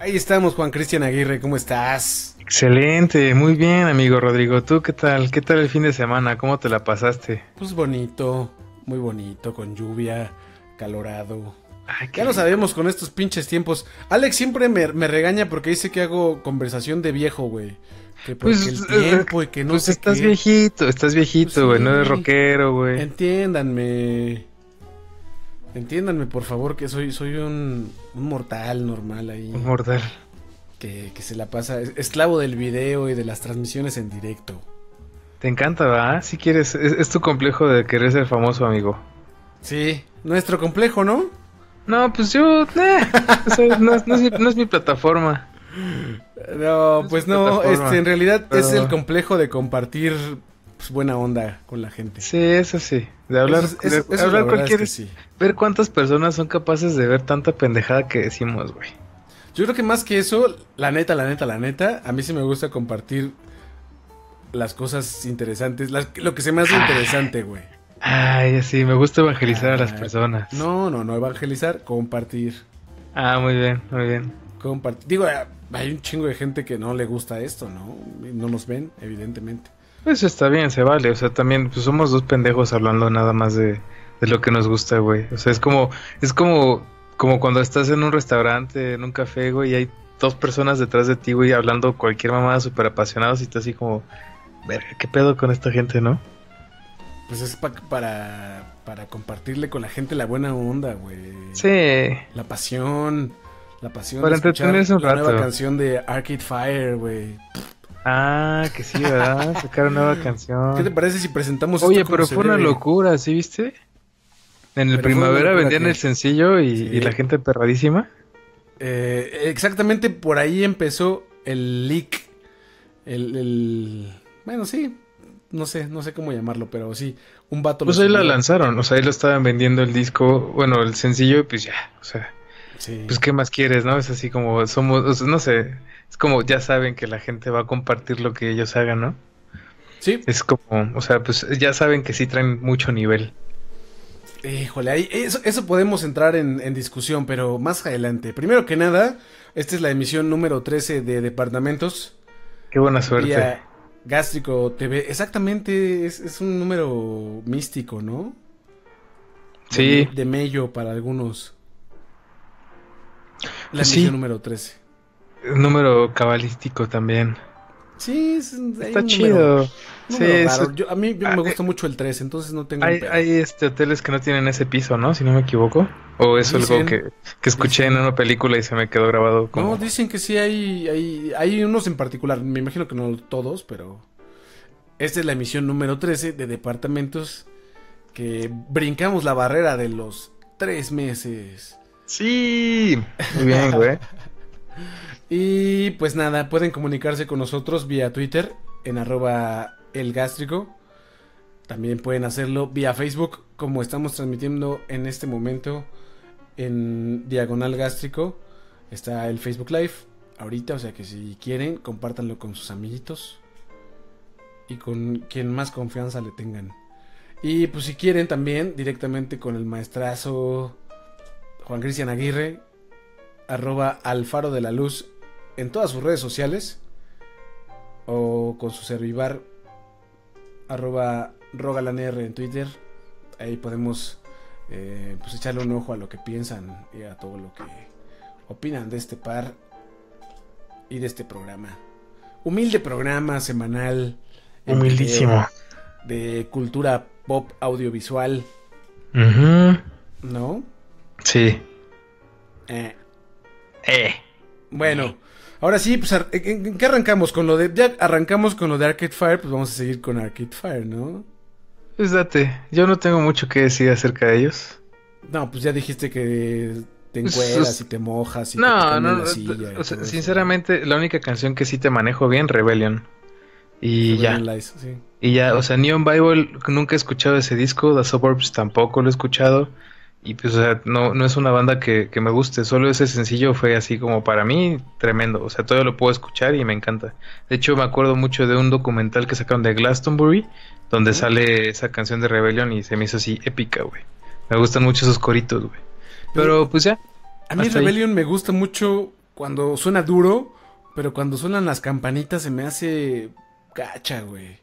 Ahí estamos, Juan Cristian Aguirre, ¿cómo estás? Excelente, muy bien, amigo Rodrigo. ¿Tú qué tal? ¿Qué tal el fin de semana? ¿Cómo te la pasaste? Pues bonito, muy bonito, con lluvia, calorado. Ay, ya lo sabemos con estos pinches tiempos. Alex siempre me regaña porque dice que hago conversación de viejo, güey. Que pues, el tiempo y que no pues sé estás qué. Estás viejito, güey, pues sí, no eres rockero, güey. Entiéndanme, por favor, que soy un mortal normal ahí. Un mortal. Que se la pasa, esclavo del video y de las transmisiones en directo. Te encanta, ¿verdad? Si quieres, es tu complejo de querer ser famoso, amigo. Sí, nuestro complejo, ¿no? No, pues yo, no es mi plataforma. No, pues no, en realidad pero... es el complejo de compartir pues, buena onda con la gente. Sí, eso sí, de hablar, eso hablar cualquier, es que sí. Ver cuántas personas son capaces de ver tanta pendejada que decimos, güey. Yo creo que más que eso, la neta, a mí sí me gusta compartir las cosas interesantes, lo que se me hace interesante, güey. Ay, sí, me gusta evangelizar a las personas. No, evangelizar, compartir. Ah, muy bien. Digo, hay un chingo de gente que no le gusta esto, ¿no? No nos ven, evidentemente. Eso está bien, se vale, o sea, también pues somos dos pendejos hablando nada más de lo que nos gusta, güey. O sea, es como cuando estás en un restaurante, en un café, güey, y hay dos personas detrás de ti, güey, hablando cualquier mamada súper apasionados y tú así como, verga, ¿qué pedo con esta gente, no? Pues es para compartirle con la gente la buena onda, güey. Sí. La pasión para de entretenerse un rato. La nueva canción de Arcade Fire, güey. Ah, que sí, ¿verdad? Sacaron nueva canción. ¿Qué te parece si presentamos? Oye, pero fue una locura, ¿sí viste? En el primavera vendían el sencillo y la gente perradísima. Exactamente por ahí empezó el leak. Bueno, sí. No sé cómo llamarlo, pero sí. Un vato. Pues ahí la lanzaron, o sea, ahí lo estaban vendiendo el disco. Bueno, el sencillo, pues ya, o sea. Sí. Pues qué más quieres, ¿no? Es así como somos, o sea, no sé, es como ya saben que la gente va a compartir lo que ellos hagan, ¿no? Sí. Es como, o sea, pues ya saben que sí traen mucho nivel. Híjole, ahí, eso podemos entrar en discusión, pero más adelante. Primero que nada, esta es la emisión número 13 de Departamentos. Qué buena suerte. Gástrico TV, exactamente, es un número místico, ¿no? Sí. De mello para algunos. La emisión número 13. Número cabalístico también. Sí, está chido. A mí me gusta mucho el 3, entonces no tengo... Hay hoteles que no tienen ese piso, ¿no? Si no me equivoco. O es algo que escuché en una película y se me quedó grabado. Como... No, dicen que sí hay unos en particular. Me imagino que no todos, pero... Esta es la emisión número 13 de Departamentos, que brincamos la barrera de los 3 meses... Sí, muy bien, güey. Y pues nada, pueden comunicarse con nosotros vía Twitter en @elgástrico. También pueden hacerlo vía Facebook, como estamos transmitiendo en este momento en /Gástrico. Está el Facebook Live ahorita, o sea que si quieren, compártanlo con sus amiguitos y con quien más confianza le tengan. Y pues si quieren también directamente con el maestrazo... Juan Cristian Aguirre, @Alfaro de la Luz en todas sus redes sociales, o con su servivar, @Rogalanr en Twitter. Ahí podemos pues echarle un ojo a lo que piensan y a todo lo que opinan de este par y de este programa. Humilde programa semanal. Humildísimo. De cultura pop audiovisual. Uh-huh. ¿No? Sí. Bueno, ahora sí, pues ¿en qué arrancamos? Ya arrancamos con lo de Arcade Fire, pues vamos a seguir con Arcade Fire, ¿no? Pues date, yo no tengo mucho que decir acerca de ellos. No, pues ya dijiste que te encueras y te mojas y te silla. O sea, sinceramente, la única canción que sí te manejo bien, Rebellion. Y Rebellion ya. Lies, sí. Y ya, o sea, Neon Bible, nunca he escuchado ese disco, The Suburbs tampoco lo he escuchado. Y pues, o sea, no es una banda que me guste. Solo ese sencillo fue así como para mí tremendo. O sea, todavía lo puedo escuchar y me encanta. De hecho, me acuerdo mucho de un documental que sacaron de Glastonbury, donde sale esa canción de Rebellion y se me hizo así épica, güey. Me gustan mucho esos coritos, güey. Pero pues ya. A mí Rebellion me gusta mucho cuando suena duro, pero cuando suenan las campanitas se me hace gacha, güey.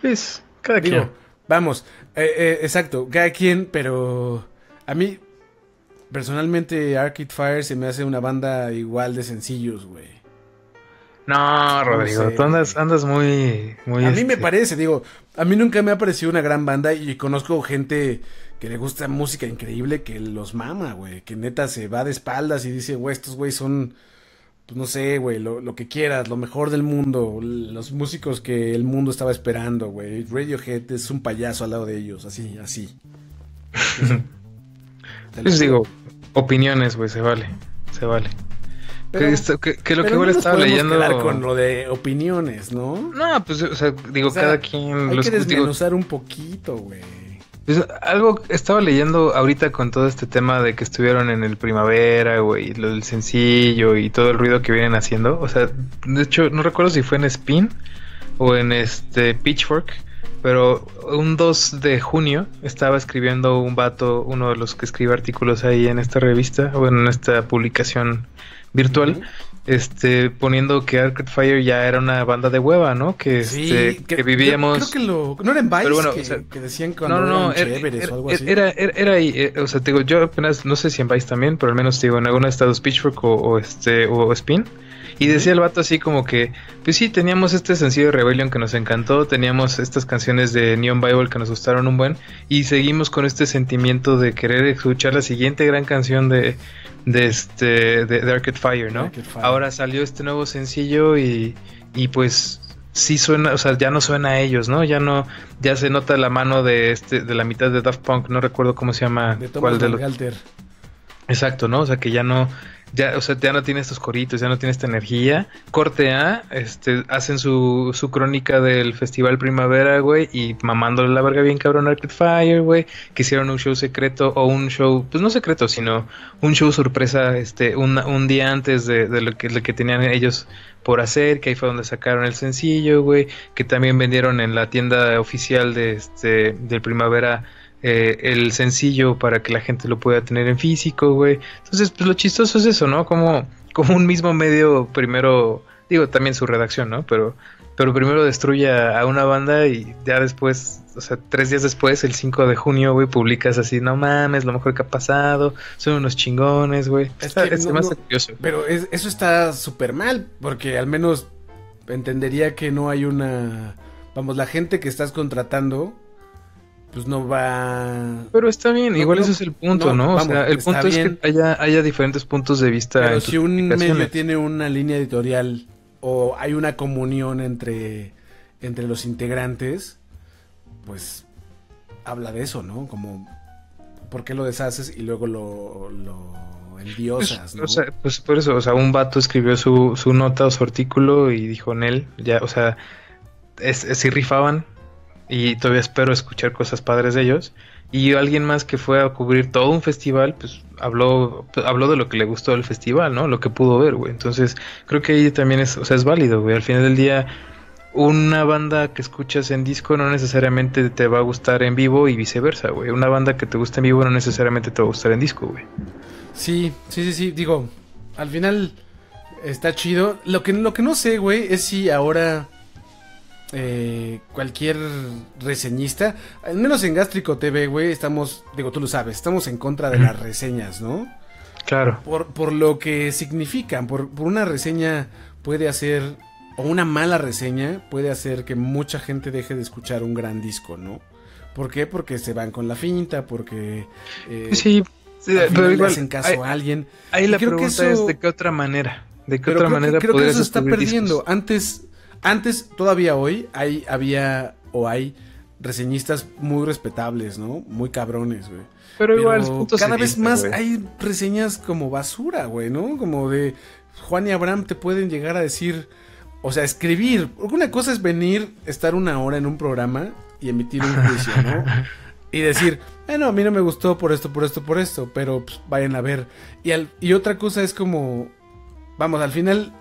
Pues, cada quien. Vamos, exacto, cada quien, pero a mí, personalmente, Arcade Fire se me hace una banda igual de sencillos, güey. No, Rodrigo, no sé, tú andas muy... A mí me parece, digo, a mí nunca me ha parecido una gran banda y conozco gente que le gusta música increíble que los mama, güey, que neta se va de espaldas y dice, güey, estos güey son, pues no sé, güey, lo que quieras, lo mejor del mundo, los músicos que el mundo estaba esperando, güey, Radiohead es un payaso al lado de ellos, así. Pues digo, opiniones, güey, se vale. Pero que igual no estaba leyendo con lo de opiniones, ¿no? No, pues, o sea, digo, cada quien... Hay que desmenuzar un poquito, güey. Pues, algo estaba leyendo ahorita con todo este tema de que estuvieron en el Primavera, güey, lo del sencillo y todo el ruido que vienen haciendo. O sea, de hecho, no recuerdo si fue en Spin o en Pitchfork, pero un 2 de junio estaba escribiendo un vato, uno de los que escribe artículos ahí en esta revista, o en esta publicación virtual, poniendo que Arcade Fire ya era una banda de hueva, ¿no? Que, sí, que vivíamos... Creo que no era en Vice, bueno, o sea, que decían cuando no, eran chéveres o algo así. Era ahí, o sea, te digo, yo apenas, no sé si en Vice también, pero al menos, digo, en alguna de estas dos, Pitchfork o Spin, y decía el vato así como que, pues sí, teníamos este sencillo de Rebellion que nos encantó, teníamos estas canciones de Neon Bible que nos gustaron un buen, y seguimos con este sentimiento de querer escuchar la siguiente gran canción de Arcade Fire, ¿no? Arcade Fire. Ahora salió este nuevo sencillo y pues sí suena, o sea, ya no suena a ellos, ¿no? Ya se nota la mano de la mitad de Daft Punk, no recuerdo cómo se llama. De Thomas Bangalter. Exacto, ¿no? O sea, que ya no tiene estos coritos, ya no tiene esta energía. Corte A, hacen su crónica del Festival Primavera, güey, y mamándole la verga bien cabrón a Arcade Fire, güey, que hicieron un show secreto, o un show, pues no secreto, sino un show sorpresa, un día antes de lo que tenían ellos por hacer, que ahí fue donde sacaron el sencillo, güey, que también vendieron en la tienda oficial del Primavera, el sencillo para que la gente lo pueda tener en físico, güey. Entonces, pues lo chistoso es eso, ¿no? Como un mismo medio primero, digo, también su redacción, ¿no? Pero primero destruye a una banda y ya después, o sea, 3 días después, el 5 de junio, güey, publicas así, no mames, lo mejor que ha pasado, son unos chingones, güey. Curioso. Pero eso está súper mal, porque al menos entendería que no hay una... Vamos, la gente que estás contratando... pues no va... Pero está bien, igual eso es el punto, ¿no? Vamos, o sea, el punto es bien que haya diferentes puntos de vista. Pero si un medio tiene una línea editorial o hay una comunión entre los integrantes, pues habla de eso, ¿no? Como, ¿por qué lo deshaces y luego lo... Diosas, ¿no? O sea, pues por eso, o sea, un vato escribió su nota o su artículo y dijo en él, ya, o sea, si rifaban. Y todavía espero escuchar cosas padres de ellos. Y alguien más que fue a cubrir todo un festival, pues habló de lo que le gustó del festival, ¿no? Lo que pudo ver, güey. Entonces, creo que ahí también es, o sea, es válido, güey. Al final del día, una banda que escuchas en disco no necesariamente te va a gustar en vivo y viceversa, güey. Una banda que te gusta en vivo no necesariamente te va a gustar en disco, güey. Sí. Digo, al final está chido. Lo que no sé, güey, es si ahora... cualquier reseñista, al menos en Gástrico TV, güey, estamos, digo, tú lo sabes, estamos en contra de las reseñas, ¿no? Claro. Por lo que significan, por una reseña puede hacer, o una mala reseña puede hacer que mucha gente deje de escuchar un gran disco, ¿no? ¿Por qué? Porque se van con la finta, porque... sí, pero igual, hacen caso a alguien. Ahí la pregunta es de qué otra manera. Creo que eso está perdiendo. Discos. Antes, todavía hoy, hay reseñistas muy respetables, ¿no? Muy cabrones, güey. Pero igual, cada vez más hay reseñas como basura, güey, ¿no? Como de Juan y Abraham te pueden llegar a decir, o sea, escribir. Una cosa es venir, estar 1 hora en un programa y emitir un juicio, ¿no? Y decir, bueno, a mí no me gustó por esto, pero pues, vayan a ver. Y otra cosa es como, vamos, al final...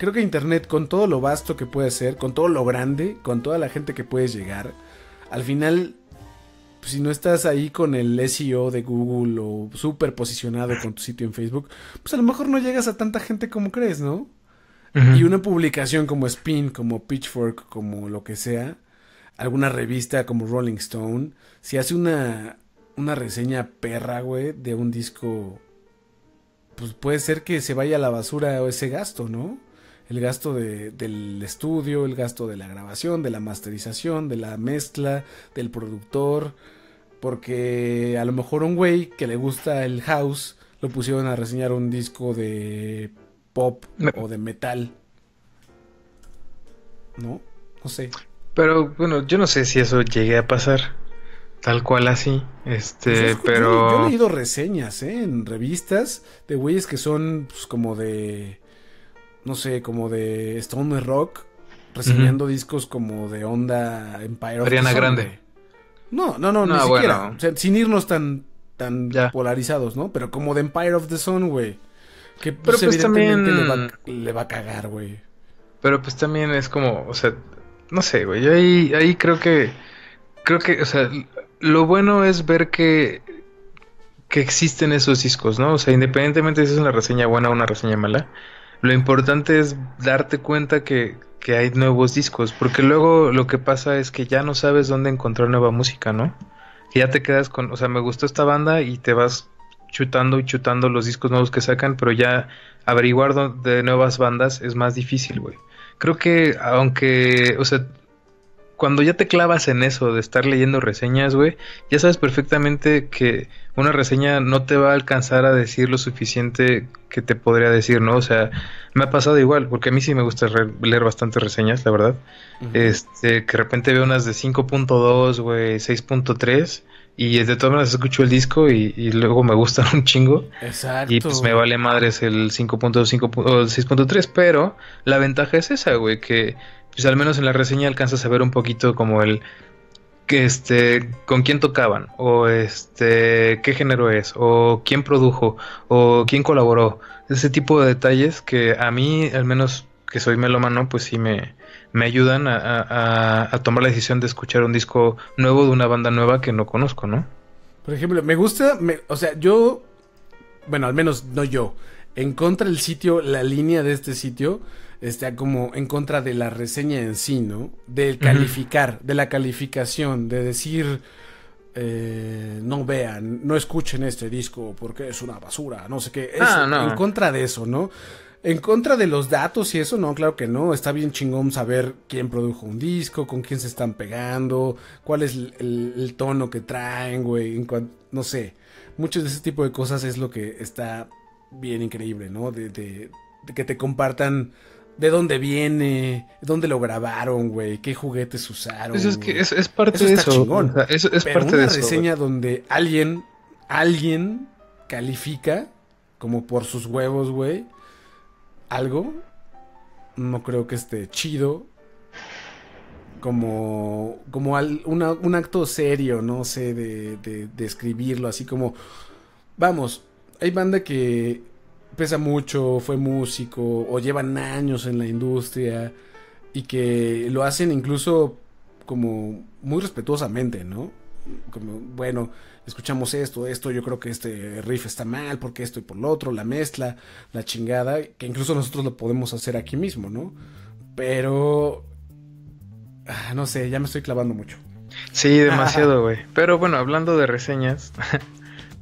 Creo que internet, con todo lo vasto que puede ser, con todo lo grande, con toda la gente que puedes llegar, al final pues, si no estás ahí con el SEO de Google o súper posicionado con tu sitio en Facebook, pues a lo mejor no llegas a tanta gente como crees, ¿no? Uh-huh. Y una publicación como Spin, como Pitchfork, como lo que sea, alguna revista como Rolling Stone, si hace una reseña perra, güey, de un disco, pues puede ser que se vaya a la basura ese gasto, ¿no? El gasto del estudio, el gasto de la grabación, de la masterización, de la mezcla, del productor, porque a lo mejor un güey que le gusta el house lo pusieron a reseñar un disco de pop o de metal, ¿no? No sé. Pero bueno, yo no sé si eso llegue a pasar tal cual así, pero... Yo he leído reseñas, en revistas de güeyes que son pues, como de... no sé, como de Stone Rock, reseñando discos como de onda Empire of the Sun. Ariana Grande. No, ni siquiera. Bueno. O sea, sin irnos tan polarizados, ¿no? Pero como de Empire of the Sun, güey. Que pues, evidentemente también... le va a cagar, güey. Pero pues también es como, o sea, no sé, güey. Yo ahí creo que, o sea, lo bueno es ver que existen esos discos, ¿no? O sea, independientemente si es una reseña buena o una reseña mala, lo importante es darte cuenta que hay nuevos discos, porque luego lo que pasa es que ya no sabes dónde encontrar nueva música, ¿no? Y ya te quedas con, o sea, me gustó esta banda y te vas chutando y chutando los discos nuevos que sacan, pero ya averiguar de nuevas bandas es más difícil, güey. Creo que aunque, o sea, cuando ya te clavas en eso de estar leyendo reseñas, güey, ya sabes perfectamente que una reseña no te va a alcanzar a decir lo suficiente que te podría decir, ¿no? O sea, me ha pasado igual, porque a mí sí me gusta leer bastantes reseñas, la verdad. Uh-huh. Que de repente veo unas de 5.2, güey, 6.3, y de todas maneras escucho el disco y luego me gustan un chingo. Exacto. Y pues me vale madres el 5.2 o el 6.3, pero la ventaja es esa, güey, que... pues al menos en la reseña alcanzas a ver un poquito como el que con quién tocaban, o qué género es, o quién produjo, o quién colaboró, ese tipo de detalles que a mí, al menos que soy melómano, pues sí me ayudan a tomar la decisión de escuchar un disco nuevo de una banda nueva que no conozco, ¿no? Por ejemplo, me gusta, o sea, yo, bueno, al menos no yo, en contra del sitio, la línea de este sitio, está como en contra de la reseña en sí, ¿no? Del calificar, de la calificación, de decir, no vean, no escuchen este disco porque es una basura, no sé qué. En contra de eso, ¿no? En contra de los datos y eso, no, claro que no. Está bien chingón saber quién produjo un disco, con quién se están pegando, cuál es el tono que traen, güey, no sé. Muchos de ese tipo de cosas es lo que está bien increíble, ¿no? De que te compartan... ¿de dónde viene? ¿Dónde lo grabaron, güey? ¿Qué juguetes usaron? Pues es que es parte de eso. O sea, es pero parte una de reseña eso, donde alguien califica como por sus huevos, güey, algo, no creo que esté chido, como un acto serio, no sé, de escribirlo, así como, vamos, hay banda que... pesa mucho, fue músico o llevan años en la industria y que lo hacen incluso como muy respetuosamente, ¿no? Como, bueno, escuchamos esto, yo creo que este riff está mal porque esto y por lo otro, la mezcla, la chingada, que incluso nosotros lo podemos hacer aquí mismo, ¿no? Pero, no sé, ya me estoy clavando mucho. Sí, demasiado, güey. Pero bueno, hablando de reseñas,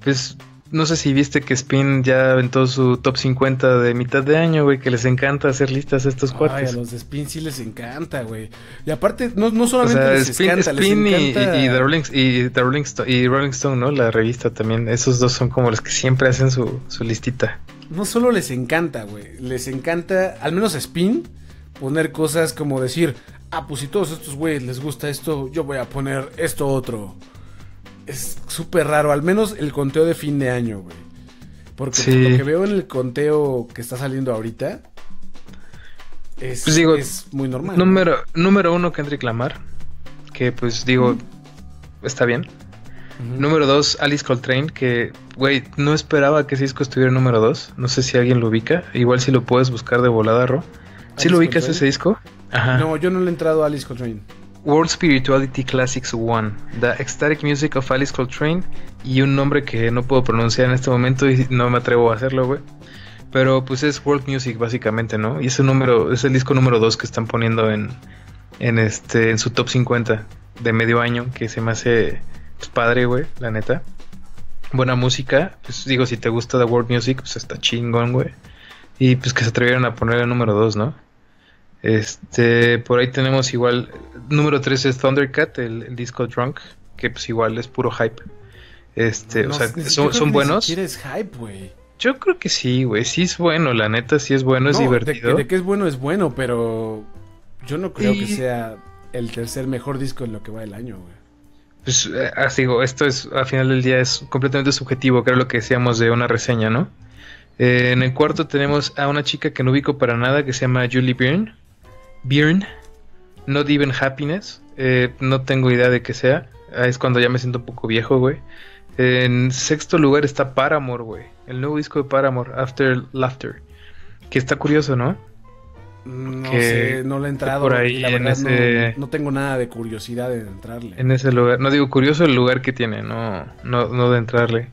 pues... no sé si viste que Spin ya aventó su top 50 de mitad de año, güey, que les encanta hacer listas a estos cuates. A los de Spin sí les encanta, güey. Y aparte, no solamente, o sea, les encanta, Spin les encanta... y Rolling Stone, ¿no? La revista también. Esos dos son como los que siempre hacen su listita. No solo les encanta, güey. Les encanta, al menos a Spin, poner cosas como decir, pues si todos estos güeyes les gusta esto, yo voy a poner esto otro. Es súper raro, al menos el conteo de fin de año, güey. Porque sí, lo que veo en el conteo que está saliendo ahorita es, pues digo, es muy normal. Número uno, Kendrick Lamar, que pues digo, está bien. Número dos, Alice Coltrane, que, güey, no esperaba que ese disco estuviera número 2. No sé si alguien lo ubica, igual si lo puedes buscar de volada, Ro. ¿Sí lo ubicas ese disco? Ajá. No, yo no le he entrado a Alice Coltrane. World Spirituality Classics 1, The Ecstatic Music of Alice Coltrane, y un nombre que no puedo pronunciar en este momento y no me atrevo a hacerlo, güey. Pero pues es World Music básicamente, ¿no? Y es el número, es el disco número 2 que están poniendo en su top 50 de medio año, que se me hace pues padre, güey, la neta. Buena música, pues digo, si te gusta The World Music, pues está chingón, güey. Y pues que se atrevieron a poner el número 2, ¿no? Por ahí tenemos igual, número 3 es Thundercat, el disco Drunk, que pues igual es puro hype. No, o sea, son buenos. ¿Quieres hype, güey? Yo creo que sí, güey, sí es bueno, la neta, sí es bueno, es divertido. De que es bueno, pero yo no creo que sea el tercer mejor disco en lo que va del año, güey. Pues, así digo, esto es, al final del día es completamente subjetivo, que era lo que decíamos de una reseña, ¿no? En el cuarto tenemos a una chica que no ubico para nada, que se llama Julie Byrne. Not Even Happiness, no tengo idea de qué sea, es cuando ya me siento un poco viejo, güey. En sexto lugar está Paramore, güey, el nuevo disco de Paramore, After Laughter, que está curioso, ¿no? No sé, no le he entrado por ahí, la verdad, en ese... no tengo nada de curiosidad de entrarle en ese lugar, no digo curioso el lugar que tiene, no de entrarle.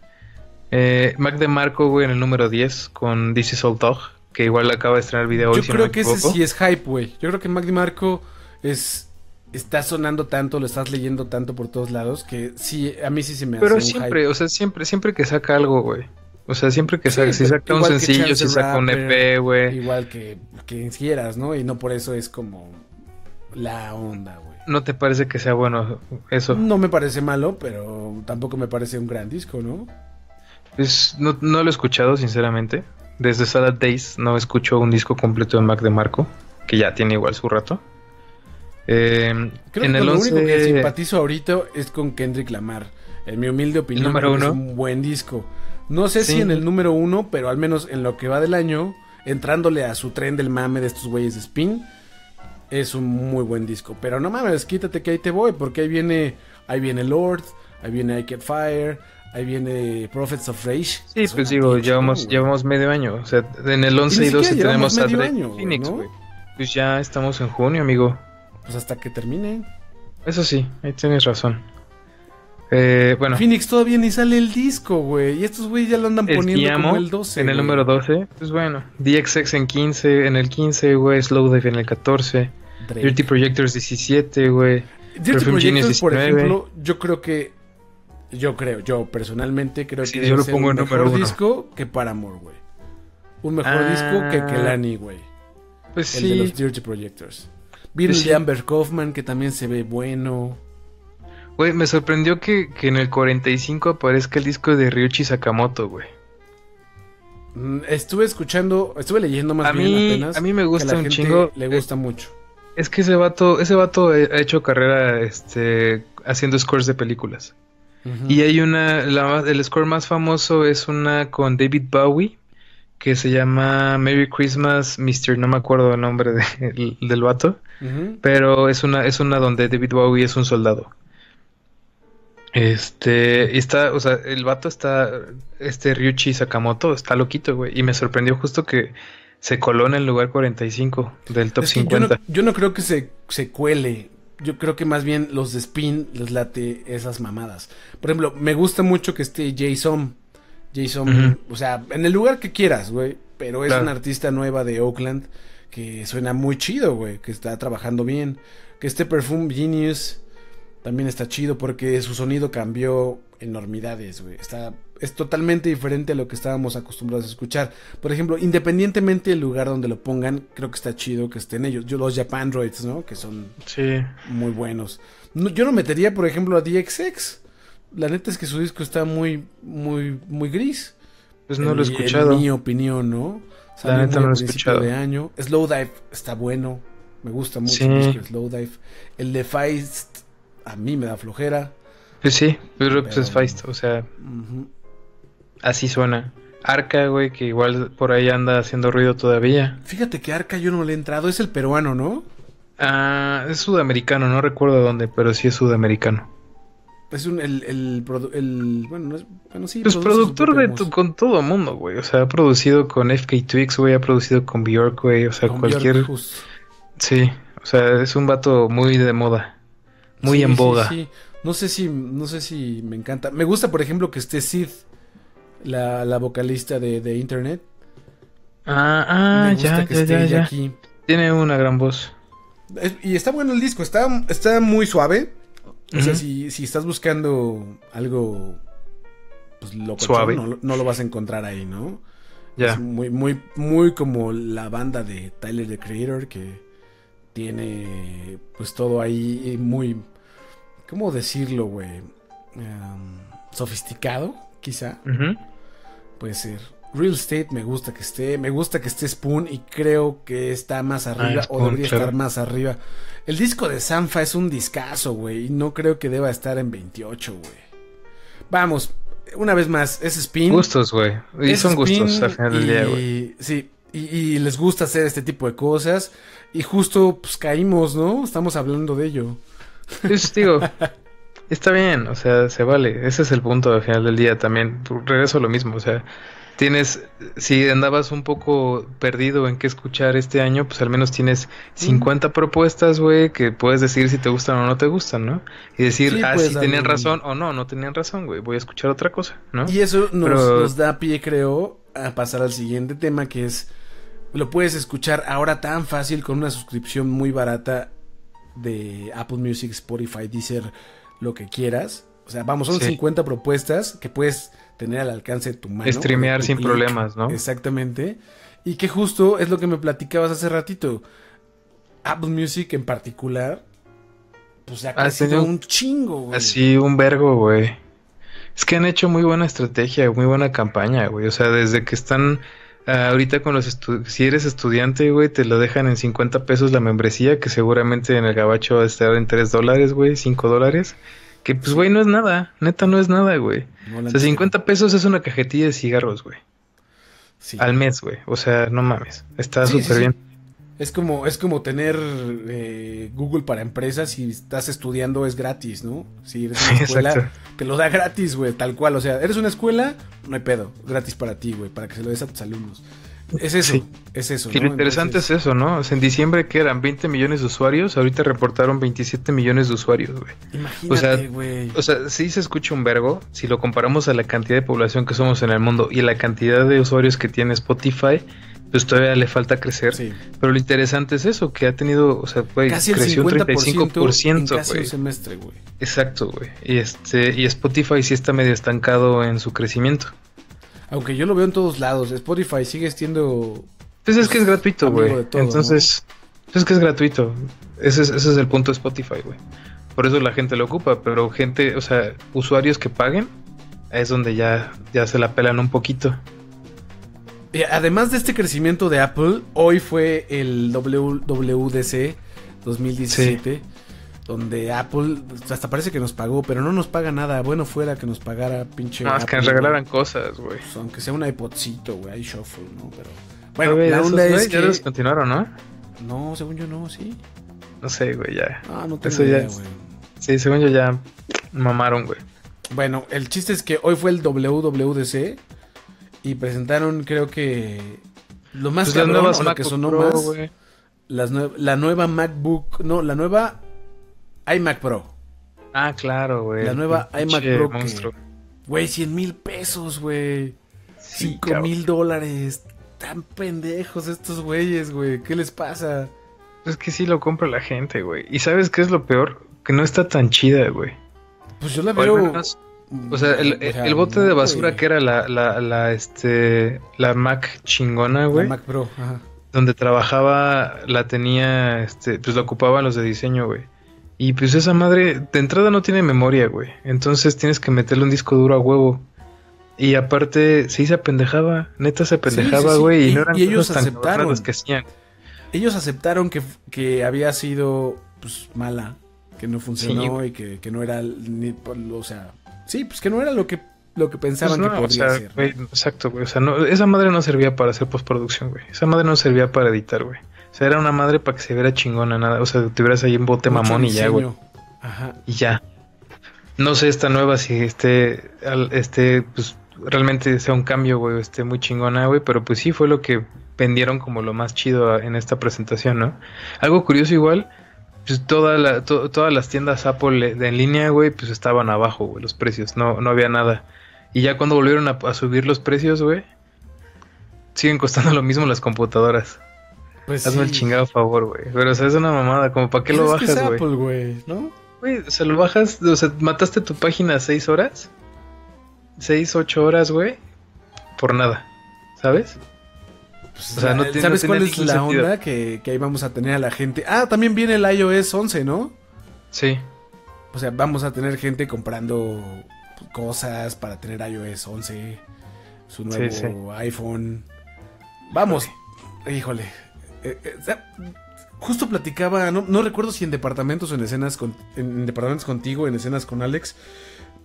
Mac DeMarco, güey, en el número 10 con This Is Old Dog, que igual acaba de estrenar el video hoy. Yo creo que ese sí es hype, güey. Yo creo que Mac DeMarco está sonando tanto, lo estás leyendo tanto por todos lados, que sí, a mí sí se me hace un hype. Pero siempre, o sea, siempre que saca algo, güey. O sea, siempre que saca, si saca un sencillo, si saca un EP, güey. Igual que quieras, ¿no? Y no por eso es como la onda, güey. ¿No te parece que sea bueno eso? No me parece malo, pero tampoco me parece un gran disco, ¿no? Pues no lo he escuchado, sinceramente. Desde Salad Days no escucho un disco completo de Mac DeMarco, que ya tiene igual su rato. Creo que lo único que simpatizo ahorita es con Kendrick Lamar. En mi humilde opinión, es un buen disco. No sé si en el número 1, pero al menos en lo que va del año, entrándole a su tren del mame de estos güeyes de Spin, es un muy buen disco. Pero no mames, quítate que ahí te voy, porque ahí viene Lord, ahí viene Arcade Fire, ahí viene Prophets of Rage. Sí, pues digo, llevamos medio año. O sea, en el 11 y 12 tenemos a Drake Phoenix, güey. Pues ya estamos en junio, amigo. Pues hasta que termine. Eso sí, ahí tienes razón. Bueno. Phoenix todavía ni sale el disco, güey. Y estos güeyes ya lo andan poniendo como el 12. En el número 12. Pues bueno. DXX en el 15, güey. Slowdive en el 14. Dirty Projectors 17, güey. Dirty Projectors, por ejemplo, yo personalmente creo que yo lo pongo en número 1. Un mejor disco que Paramore, güey. Un mejor disco que Kelani, güey. Pues el de los Dirty Projectors. Vino de Amber Kaufman, que también se ve bueno. Güey, me sorprendió que en el 45 aparezca el disco de Ryuichi Sakamoto, güey. Estuve leyendo más bien apenas. A mí me gusta un chingo. Le gusta mucho. Es que ese vato ha hecho carrera haciendo scores de películas. Uh-huh. Y hay el score más famoso es una con David Bowie, que se llama Merry Christmas, Mr. No me acuerdo el nombre del vato, uh-huh. Pero es una donde David Bowie es un soldado. Está, o sea, el vato está, Ryuichi Sakamoto está loquito, güey, y me sorprendió justo que se coló en el lugar 45 del top 50. Yo no creo que se cuele. Yo creo que más bien los de Spin les late esas mamadas. Por ejemplo, me gusta mucho que esté Jason, uh-huh. O sea, en el lugar que quieras, güey. Pero es una artista nueva de Oakland que suena muy chido, güey. Que está trabajando bien. Que esté Perfume Genius también está chido porque su sonido cambió enormidades, güey. Es totalmente diferente a lo que estábamos acostumbrados a escuchar. Por ejemplo, independientemente del lugar donde lo pongan, creo que está chido que estén ellos. Los Japandroids, ¿no? Que son muy buenos. No, yo no metería, por ejemplo, a DXX. La neta es que su disco está muy, muy, muy gris. Pues no lo he escuchado. En mi opinión, ¿no? La neta no lo he escuchado. De año. Slowdive está bueno. Me gusta mucho el disco de Slowdive. El de Feist a mí me da flojera. Pues sí, pero pues es Feist, o sea... Uh-huh. Así suena. Arca, güey, que igual por ahí anda haciendo ruido todavía. Fíjate que Arca yo no le he entrado. Es el peruano, ¿no? Ah, es sudamericano, no recuerdo dónde, pero sí es sudamericano. Es pues productor de con todo mundo, güey. O sea, ha producido con FK Twix, güey, ha producido con Bjork, güey, o sea, con cualquier... Bjork, sí, o sea, es un vato muy de moda. muy en boga. Sí, sí. No sé si me encanta. Me gusta, por ejemplo, que esté Sid, la vocalista de Internet. Me gusta ya, que esté ya aquí. Tiene una gran voz. Y está bueno el disco, está muy suave. O sea, si estás buscando algo pues, loco, suave, no lo vas a encontrar ahí, ¿no? Ya. Es muy, muy, muy como la banda de Tyler, the Creator, que tiene pues todo ahí muy... ¿Cómo decirlo, güey? Sofisticado, quizá. Puede ser. Real Estate me gusta que esté Spoon, y creo que está más arriba, Spoon, o debería estar más arriba. El disco de Sanfa es un discazo, güey, y no creo que deba estar en 28, güey. Vamos, una vez más, es Spin. Gustos, güey, y son gustos al final del día, güey. Sí, y les gusta hacer este tipo de cosas, y justo pues caímos, ¿no? Estamos hablando de ello. Pues, digo... Está bien, o sea, se vale. Ese es el punto al final del día también. Regreso a lo mismo, o sea... Si andabas un poco perdido en qué escuchar este año, pues al menos tienes 50 propuestas, güey, que puedes decir si te gustan o no te gustan, ¿no? Y decir, si tenían razón o no tenían razón, güey, voy a escuchar otra cosa, ¿no? Y eso nos da pie, creo, a pasar al siguiente tema, que es, lo puedes escuchar ahora tan fácil con una suscripción muy barata de Apple Music, Spotify, Deezer, lo que quieras. O sea, vamos, son 50 propuestas que puedes tener al alcance de tu mano. Streamear sin problemas, ¿no? Exactamente. Y que justo es lo que me platicabas hace ratito. Apple Music en particular, pues ha crecido un chingo, güey. Así, un vergo, güey. Es que han hecho muy buena estrategia, muy buena campaña, güey. O sea, desde que están... ahorita con los si eres estudiante, güey, te lo dejan en 50 pesos la membresía, que seguramente en el gabacho va a estar en $3, güey, $5. Que, pues, güey, no es nada. Neta, no es nada, güey. O sea, 50 pesos es una cajetilla de cigarros, güey. Sí. Al mes, güey. O sea, no mames. Está súper bien. Es como tener Google para empresas. Si estás estudiando, es gratis, ¿no? Si eres una escuela, te lo da gratis, güey. Tal cual. O sea, eres una escuela, no hay pedo. Gratis para ti, güey. Para que se lo des a tus alumnos. Es eso. Sí. Es eso, ¿no? Y lo interesante es eso, ¿no? O sea, en diciembre que eran 20 millones de usuarios, ahorita reportaron 27 millones de usuarios, güey. Imagínate, güey. O sea, sí se escucha un vergo, si lo comparamos a la cantidad de población que somos en el mundo y la cantidad de usuarios que tiene Spotify, pues todavía le falta crecer. Sí. Pero lo interesante es eso, que ha tenido, o sea, güey, creció un 35%, güey. Casi un semestre, güey. Exacto, güey. Y Spotify sí está medio estancado en su crecimiento. Aunque yo lo veo en todos lados, Spotify sigue siendo... Pues es que es gratuito, güey. Entonces, ¿no? Es que es gratuito. Ese es el punto de Spotify, güey. Por eso la gente lo ocupa, pero gente, o sea, usuarios que paguen, es donde ya se la pelan un poquito. Y además de este crecimiento de Apple, hoy fue el WWDC 2017, donde Apple hasta parece que nos pagó, pero no nos paga nada. Bueno, fuera que nos pagara pinche... No, es que nos regalaran cosas, güey. Pues, aunque sea un iPodcito, güey, iShuffle, ¿no? Pero... Bueno, la onda es que... ¿Ya los continuaron, no? No, según yo no, ¿sí? No sé, güey, ya. Ah, no tengo idea, güey. Sí, según yo ya mamaron, güey. Bueno, el chiste es que hoy fue el WWDC y presentaron, creo que... Lo más pues cabrón, las nuevas MacBook Pro, güey. La nueva MacBook... No, la nueva... iMac Pro. Ah, claro, güey. La nueva iMac Pro. Monstruo. Güey, $100,000, güey. Sí, $5,000. Tan pendejos estos güeyes, güey. ¿Qué les pasa? Es que sí lo compra la gente, güey. ¿Y sabes qué es lo peor? Que no está tan chida, güey. Pues yo la veo... O sea, el bote de basura, güey, que era la Mac chingona, güey. La Mac Pro, ajá. Donde trabajaba, la tenía, pues la ocupaban los de diseño, güey. Y pues esa madre, de entrada no tiene memoria, güey. Entonces tienes que meterle un disco duro a huevo. Y aparte, sí se apendejaba. Neta se apendejaba, güey. Sí. Y no eran ellos cosas tan cabronas que hacían. Ellos aceptaron que había sido, pues, mala. Que no funcionó, sí, y que no era... o sea, sí, pues que no era lo que pensaban, pues no, que podía ser. Wey, exacto, güey. O sea, no, esa madre no servía para hacer postproducción, güey. Esa madre no servía para editar, güey. O sea, era una madre para que se viera chingona, nada. O sea, tuvieras ahí un bote mucho mamón diseño. Y ya, güey. Ajá. Y ya. No sé esta nueva si pues realmente sea un cambio, güey, muy chingona, güey. Pero pues sí fue lo que vendieron como lo más chido en esta presentación, ¿no? Algo curioso igual pues todas las tiendas Apple en línea, güey, pues estaban abajo, güey, los precios, no había nada. Y ya cuando volvieron a subir los precios, güey, siguen costando lo mismo las computadoras. Pues hazme sí. El chingado favor, güey. Pero, o sea, es una mamada, como, ¿para qué lo bajas, güey? Apple, güey, ¿no? Güey, o sea, lo bajas, o sea, mataste tu página 6 horas, 8 horas, güey, por nada, ¿sabes? Pues, o sea, no tiene, ¿sabes no cuál es la sentido? Onda que ahí vamos a tener a la gente. Ah, también viene el iOS 11, ¿no? Sí. O sea, vamos a tener gente comprando cosas para tener iOS 11, su nuevo iPhone. Vamos, híjole. Justo platicaba, no recuerdo si en Departamentos o en Escenas en Departamentos contigo, en Escenas con Alex,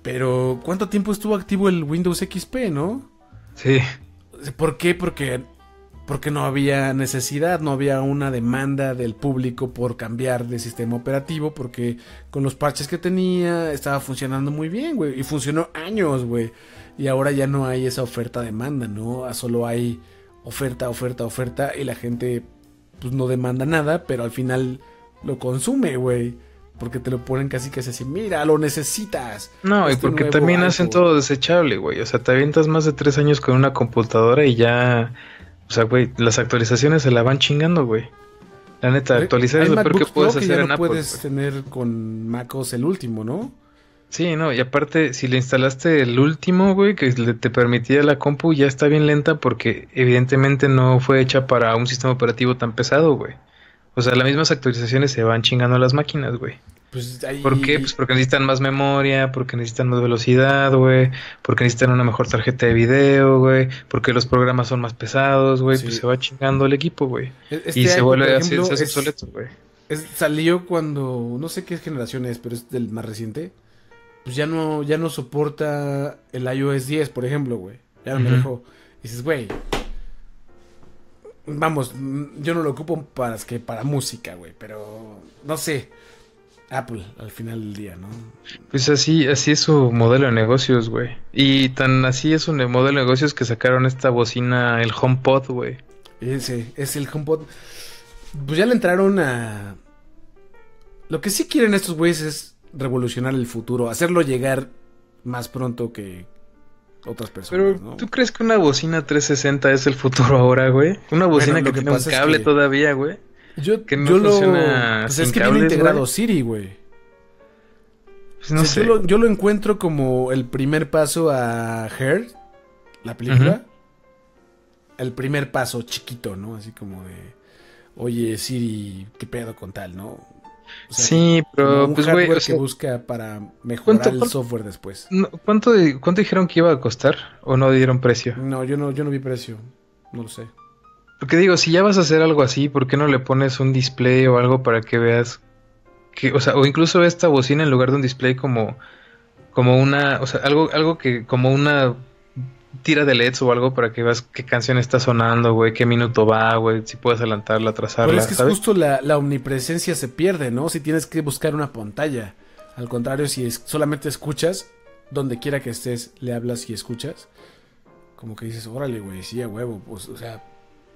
pero ¿cuánto tiempo estuvo activo el Windows XP, no? Sí. ¿Por qué? Porque no había necesidad, no había una demanda del público por cambiar de sistema operativo, porque con los parches que tenía estaba funcionando muy bien, güey, y funcionó años, güey, y ahora ya no hay esa oferta-demanda, ¿no? Solo hay oferta, y la gente pues no demanda nada, pero al final lo consume, güey, porque te lo ponen casi así, mira, lo necesitas. No, y porque también hacen todo desechable, güey, o sea, te avientas más de 3 años con una computadora y ya... O sea, güey, las actualizaciones se la van chingando, güey. La neta, actualizar es lo peor que puedes hacer en Apple. No puedes tener con MacOS el último, ¿no? Sí, no, y aparte, si le instalaste el último, güey, que te permitía la compu, ya está bien lenta porque evidentemente no fue hecha para un sistema operativo tan pesado, güey. O sea, las mismas actualizaciones se van chingando a las máquinas, güey. Pues ahí... ¿Por qué? Pues porque necesitan más memoria, porque necesitan más velocidad, güey, porque necesitan una mejor tarjeta de video, güey, porque los programas son más pesados, güey, sí. Pues se va chingando el equipo, güey, y se vuelve a hacer obsoleto, güey. Salió cuando, no sé qué generación es, pero es del más reciente, pues ya no soporta el iOS 10, por ejemplo, güey, ya no me dejó, y dices, güey... Vamos, yo no lo ocupo para música, güey, pero no sé, Apple al final del día, ¿no? Pues así es su modelo de negocios, güey. Y tan así es su modelo de negocios que sacaron esta bocina, el HomePod, güey. Ese es el HomePod. Pues ya le entraron a... Lo que sí quieren estos güeyes es revolucionar el futuro, hacerlo llegar más pronto que... otras personas. Pero, ¿no? ¿Tú crees que una bocina 360 es el futuro ahora, güey? Una bocina que tiene un cable es que todavía, güey. Funciona pues sin es que cables, viene integrado, güey. Siri, güey. Pues no sé. Yo lo encuentro como el primer paso a Her, la película. El primer paso chiquito, ¿no? Así como de, oye, Siri, ¿qué pedo con tal, no? O sea, sí, pero pues güey, o sea, que busca para mejorar el software después. No, ¿cuánto dijeron que iba a costar? ¿O no dieron precio? No, yo no vi precio, no lo sé. Porque digo, si ya vas a hacer algo así, ¿por qué no le pones un display o algo para que veas que, o sea, o incluso esta bocina en lugar de un display como una, o sea, algo que como una tira de LEDs o algo para que veas qué canción está sonando, güey, qué minuto va, güey, si puedes adelantarla, atrasarla. Pero es que ¿sabes? Es justo la omnipresencia se pierde, ¿no? Si tienes que buscar una pantalla. Al contrario, si solamente escuchas, donde quiera que estés, le hablas y escuchas, como que dices, órale, güey, sí, a huevo, pues, o sea,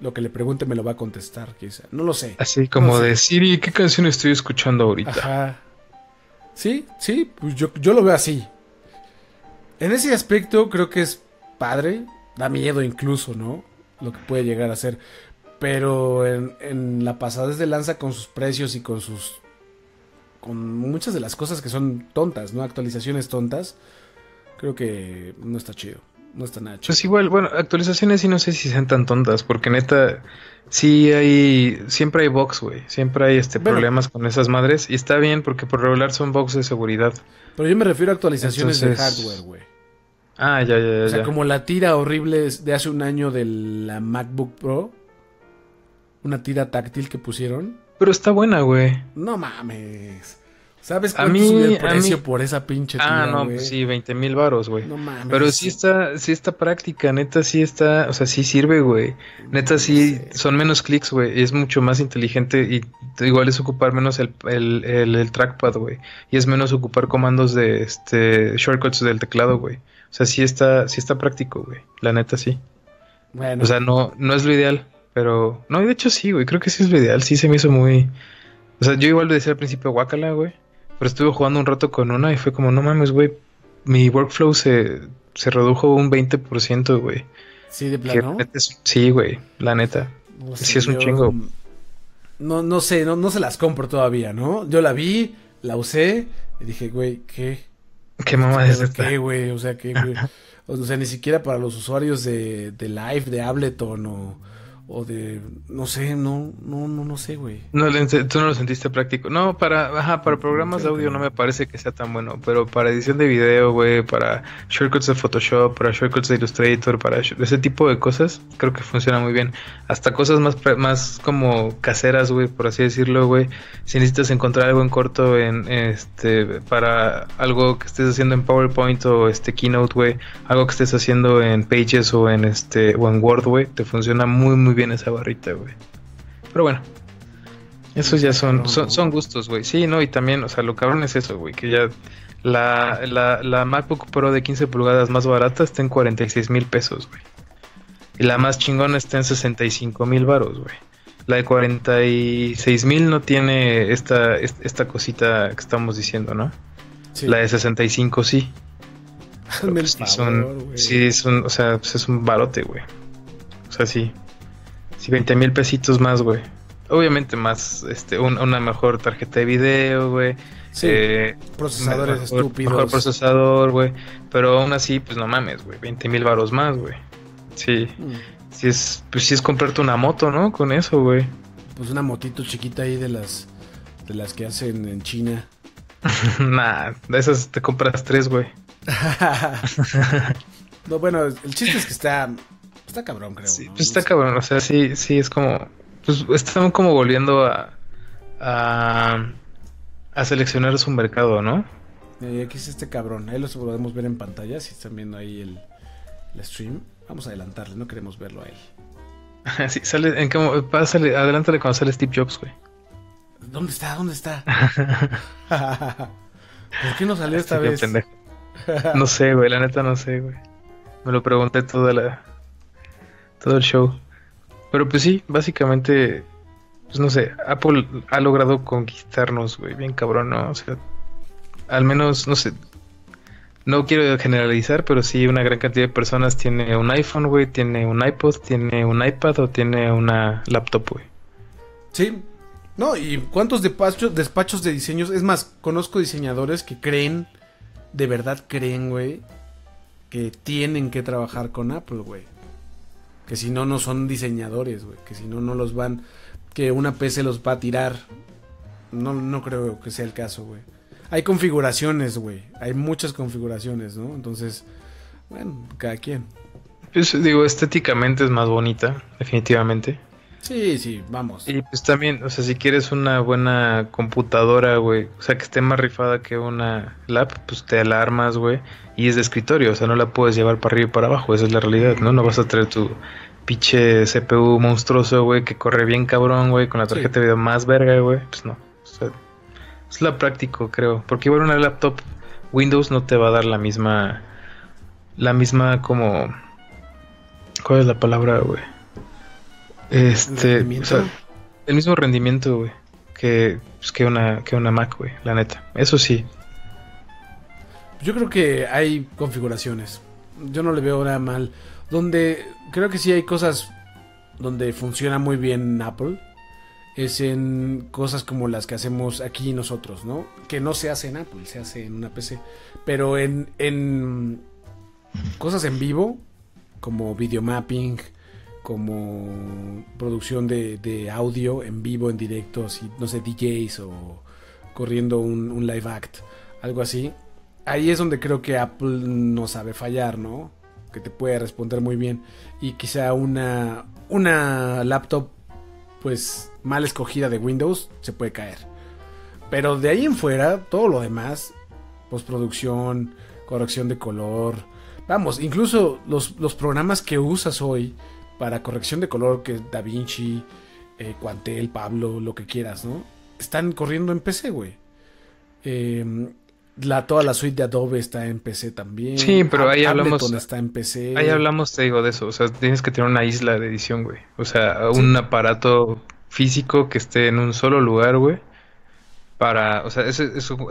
lo que le pregunte me lo va a contestar, quizá, no lo sé. Así como de, Siri, ¿qué canción estoy escuchando ahorita? Ajá. Sí, pues yo lo veo así. En ese aspecto creo que es padre, da miedo incluso, ¿no? Lo que puede llegar a ser, pero en la pasadez de lanza con sus precios y con muchas de las cosas que son tontas, ¿no? Actualizaciones tontas, creo que no está chido, no está nada chido. Pues igual, bueno, actualizaciones sí no sé si sean tan tontas, porque neta, sí siempre hay bugs, güey, siempre hay problemas con esas madres, y está bien porque por regular son bugs de seguridad. Pero yo me refiero a actualizaciones de hardware, güey. Ah, ya. O sea, como la tira horrible de hace un año de la MacBook Pro. Una tira táctil que pusieron. Pero está buena, güey. No mames. ¿Sabes cuánto subió el precio por esa pinche tira, no, güey? Sí, 20,000 varos, güey. No mames. Pero sí está práctica, neta, sí está, o sea, sí sirve, güey. Neta, sí, son menos clics, güey, es mucho más inteligente y igual es ocupar menos el trackpad, güey. Y es menos ocupar comandos de shortcuts del teclado, güey. O sea, sí está práctico, güey. La neta, sí. Bueno. O sea, no es lo ideal, pero... No, de hecho sí, güey. Creo que sí es lo ideal. Sí se me hizo muy... O sea, yo igual lo decía al principio, guácala, güey. Pero estuve jugando un rato con una y fue como, no mames, güey. Mi workflow se redujo un 20%, güey. Sí, de plano. Sí, güey, la neta. O sea, sí, es un chingo. No sé, no se las compro todavía, ¿no? Yo la vi, la usé y dije, güey, ¿qué? ¿Qué mamá es esta? ¿Qué, güey? O sea, ¿qué, güey? O sea, ni siquiera para los usuarios de Live, de Ableton o de... No sé, no sé, güey. No, tú no lo sentiste práctico. No, para programas de audio no me parece que sea tan bueno. Pero para edición de video, güey, para shortcuts de Photoshop, para shortcuts de Illustrator, para ese tipo de cosas, creo que funciona muy bien. Hasta cosas más como caseras, güey, por así decirlo, güey. Si necesitas encontrar algo en corto para algo que estés haciendo en PowerPoint o Keynote, güey, algo que estés haciendo en Pages o en Word, güey, te funciona muy, muy bien esa barrita, güey. Pero bueno, esos ya son gustos, güey. Sí, no, y también, o sea, lo cabrón es eso, güey, que ya la MacBook Pro de 15 pulgadas más barata está en $46,000, güey. Y la más chingona está en $65,000, güey. La de $46,000 no tiene esta cosita que estamos diciendo, ¿no? Sí. La de 65 sí. Pues, favor, sí, o sea, pues es un barote, güey. O sea, sí. Sí, $20,000 más, güey. Obviamente más, una mejor tarjeta de video, güey. Sí, procesadores estúpidos. Mejor procesador, güey. Pero aún así, pues no mames, güey. $20,000 más, güey. Sí. Sí es comprarte una moto, ¿no? Con eso, güey. Pues una motito chiquita ahí de las que hacen en China. Nah, de esas te compras 3, güey. No, bueno, el chiste es que está cabrón, creo. Sí, ¿no? Pues está cabrón, o sea, sí, es como... Pues están como volviendo a seleccionar su mercado, ¿no? Y aquí es este cabrón, ahí lo podemos ver en pantalla, si están viendo ahí el stream. Vamos a adelantarle, no queremos verlo a él. Sí, sale, adelántale cuando sale Steve Jobs, güey. ¿Dónde está? ¿Por qué no salió esta vez? Pendejo. No sé, güey, la neta no sé, güey. Me lo pregunté todo el show. Pero pues sí, básicamente, pues no sé, Apple ha logrado conquistarnos, güey, bien cabrón, ¿no? O sea, al menos, no sé, no quiero generalizar, pero sí una gran cantidad de personas tiene un iPhone, güey, tiene un iPod, tiene un iPad o tiene una laptop, güey. Sí, no, y cuántos despachos de diseños, es más, conozco diseñadores que creen, de verdad creen, güey, que tienen que trabajar con Apple, güey. Que si no son diseñadores, güey. Que si no los van... Que una PC los va a tirar. No creo que sea el caso, güey. Hay configuraciones, güey. Hay muchas configuraciones, ¿no? Entonces, bueno, cada quien. Pues digo, estéticamente es más bonita, definitivamente. Sí, vamos. Y pues también, o sea, si quieres una buena computadora, güey. O sea, que esté más rifada que una lap, pues te la armas, güey. Y es de escritorio, o sea, no la puedes llevar para arriba y para abajo, esa es la realidad, ¿no? No vas a traer tu pinche CPU monstruoso, güey, que corre bien cabrón, güey, con la tarjeta de video más verga, güey, pues no. O sea, es la práctico, creo, porque igual una laptop Windows no te va a dar la misma como... ¿Cuál es la palabra, güey? O sea, el mismo rendimiento, güey, que una Mac, güey, la neta. Eso sí. Yo creo que hay configuraciones. Yo no le veo nada mal. Donde creo que sí hay cosas donde funciona muy bien Apple. Es en cosas como las que hacemos aquí nosotros, ¿no? Que no se hace en Apple, se hace en una PC. Pero en cosas en vivo, como videomapping, como producción de audio en vivo, en directo, así, no sé, DJs o corriendo un live act, algo así. Ahí es donde creo que Apple no sabe fallar, ¿no? Que te puede responder muy bien. Y quizá una laptop, pues, mal escogida de Windows, se puede caer. Pero de ahí en fuera, todo lo demás, postproducción, corrección de color. Vamos, incluso los programas que usas hoy para corrección de color, que es DaVinci, Quantel, Pablo, lo que quieras, ¿no? Están corriendo en PC, güey. Toda la suite de Adobe está en PC también. Sí, pero ahí hablamos... está en PC. Ahí hablamos, te digo, de eso. O sea, tienes que tener una isla de edición, güey. O sea, un aparato físico que esté en un solo lugar, güey. para, o sea, es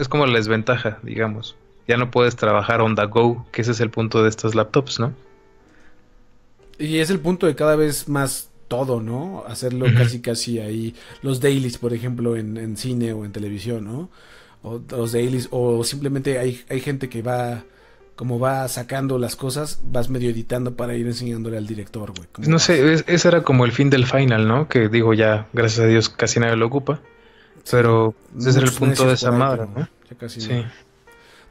como la desventaja, digamos. Ya no puedes trabajar on the go, que ese es el punto de estas laptops, ¿no? Y es el punto de cada vez más todo, ¿no? Hacerlo casi ahí. Los dailies, por ejemplo, en cine o en televisión, ¿no? O los dailies, o simplemente hay gente que va, como va sacando las cosas, vas medio editando para ir enseñándole al director, güey. No sé, ese era como el fin del final, ¿no? Que digo, ya, gracias a Dios, casi nadie lo ocupa. Pero sí, ese era el punto de esa madre, ¿no? Ya casi sí.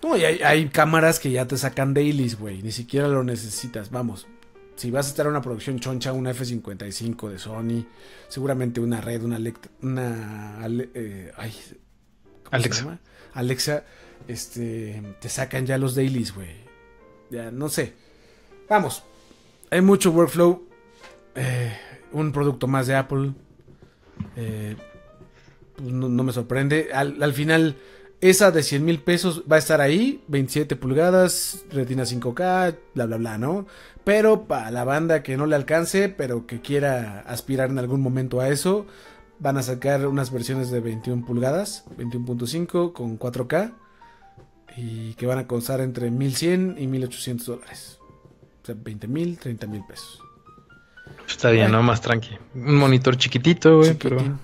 No, y hay cámaras que ya te sacan dailies, güey. Ni siquiera lo necesitas, vamos. Si vas a estar en una producción choncha, una F55 de Sony, seguramente una Red, Alexa, te sacan ya los dailies, güey. Ya, no sé. Vamos, hay mucho workflow. Un producto más de Apple. No me sorprende. Al final, esa de 100 mil pesos va a estar ahí, 27 pulgadas, retina 5K, bla, bla, bla, ¿no? Pero para la banda que no le alcance, pero que quiera aspirar en algún momento a eso, van a sacar unas versiones de 21 pulgadas, 21.5 con 4K, y que van a costar entre 1.100 y 1.800 dólares. O sea, 20.000, 30.000 pesos. Está bien, ¿no? Más tranqui. Un monitor chiquitito, güey, pero... bueno.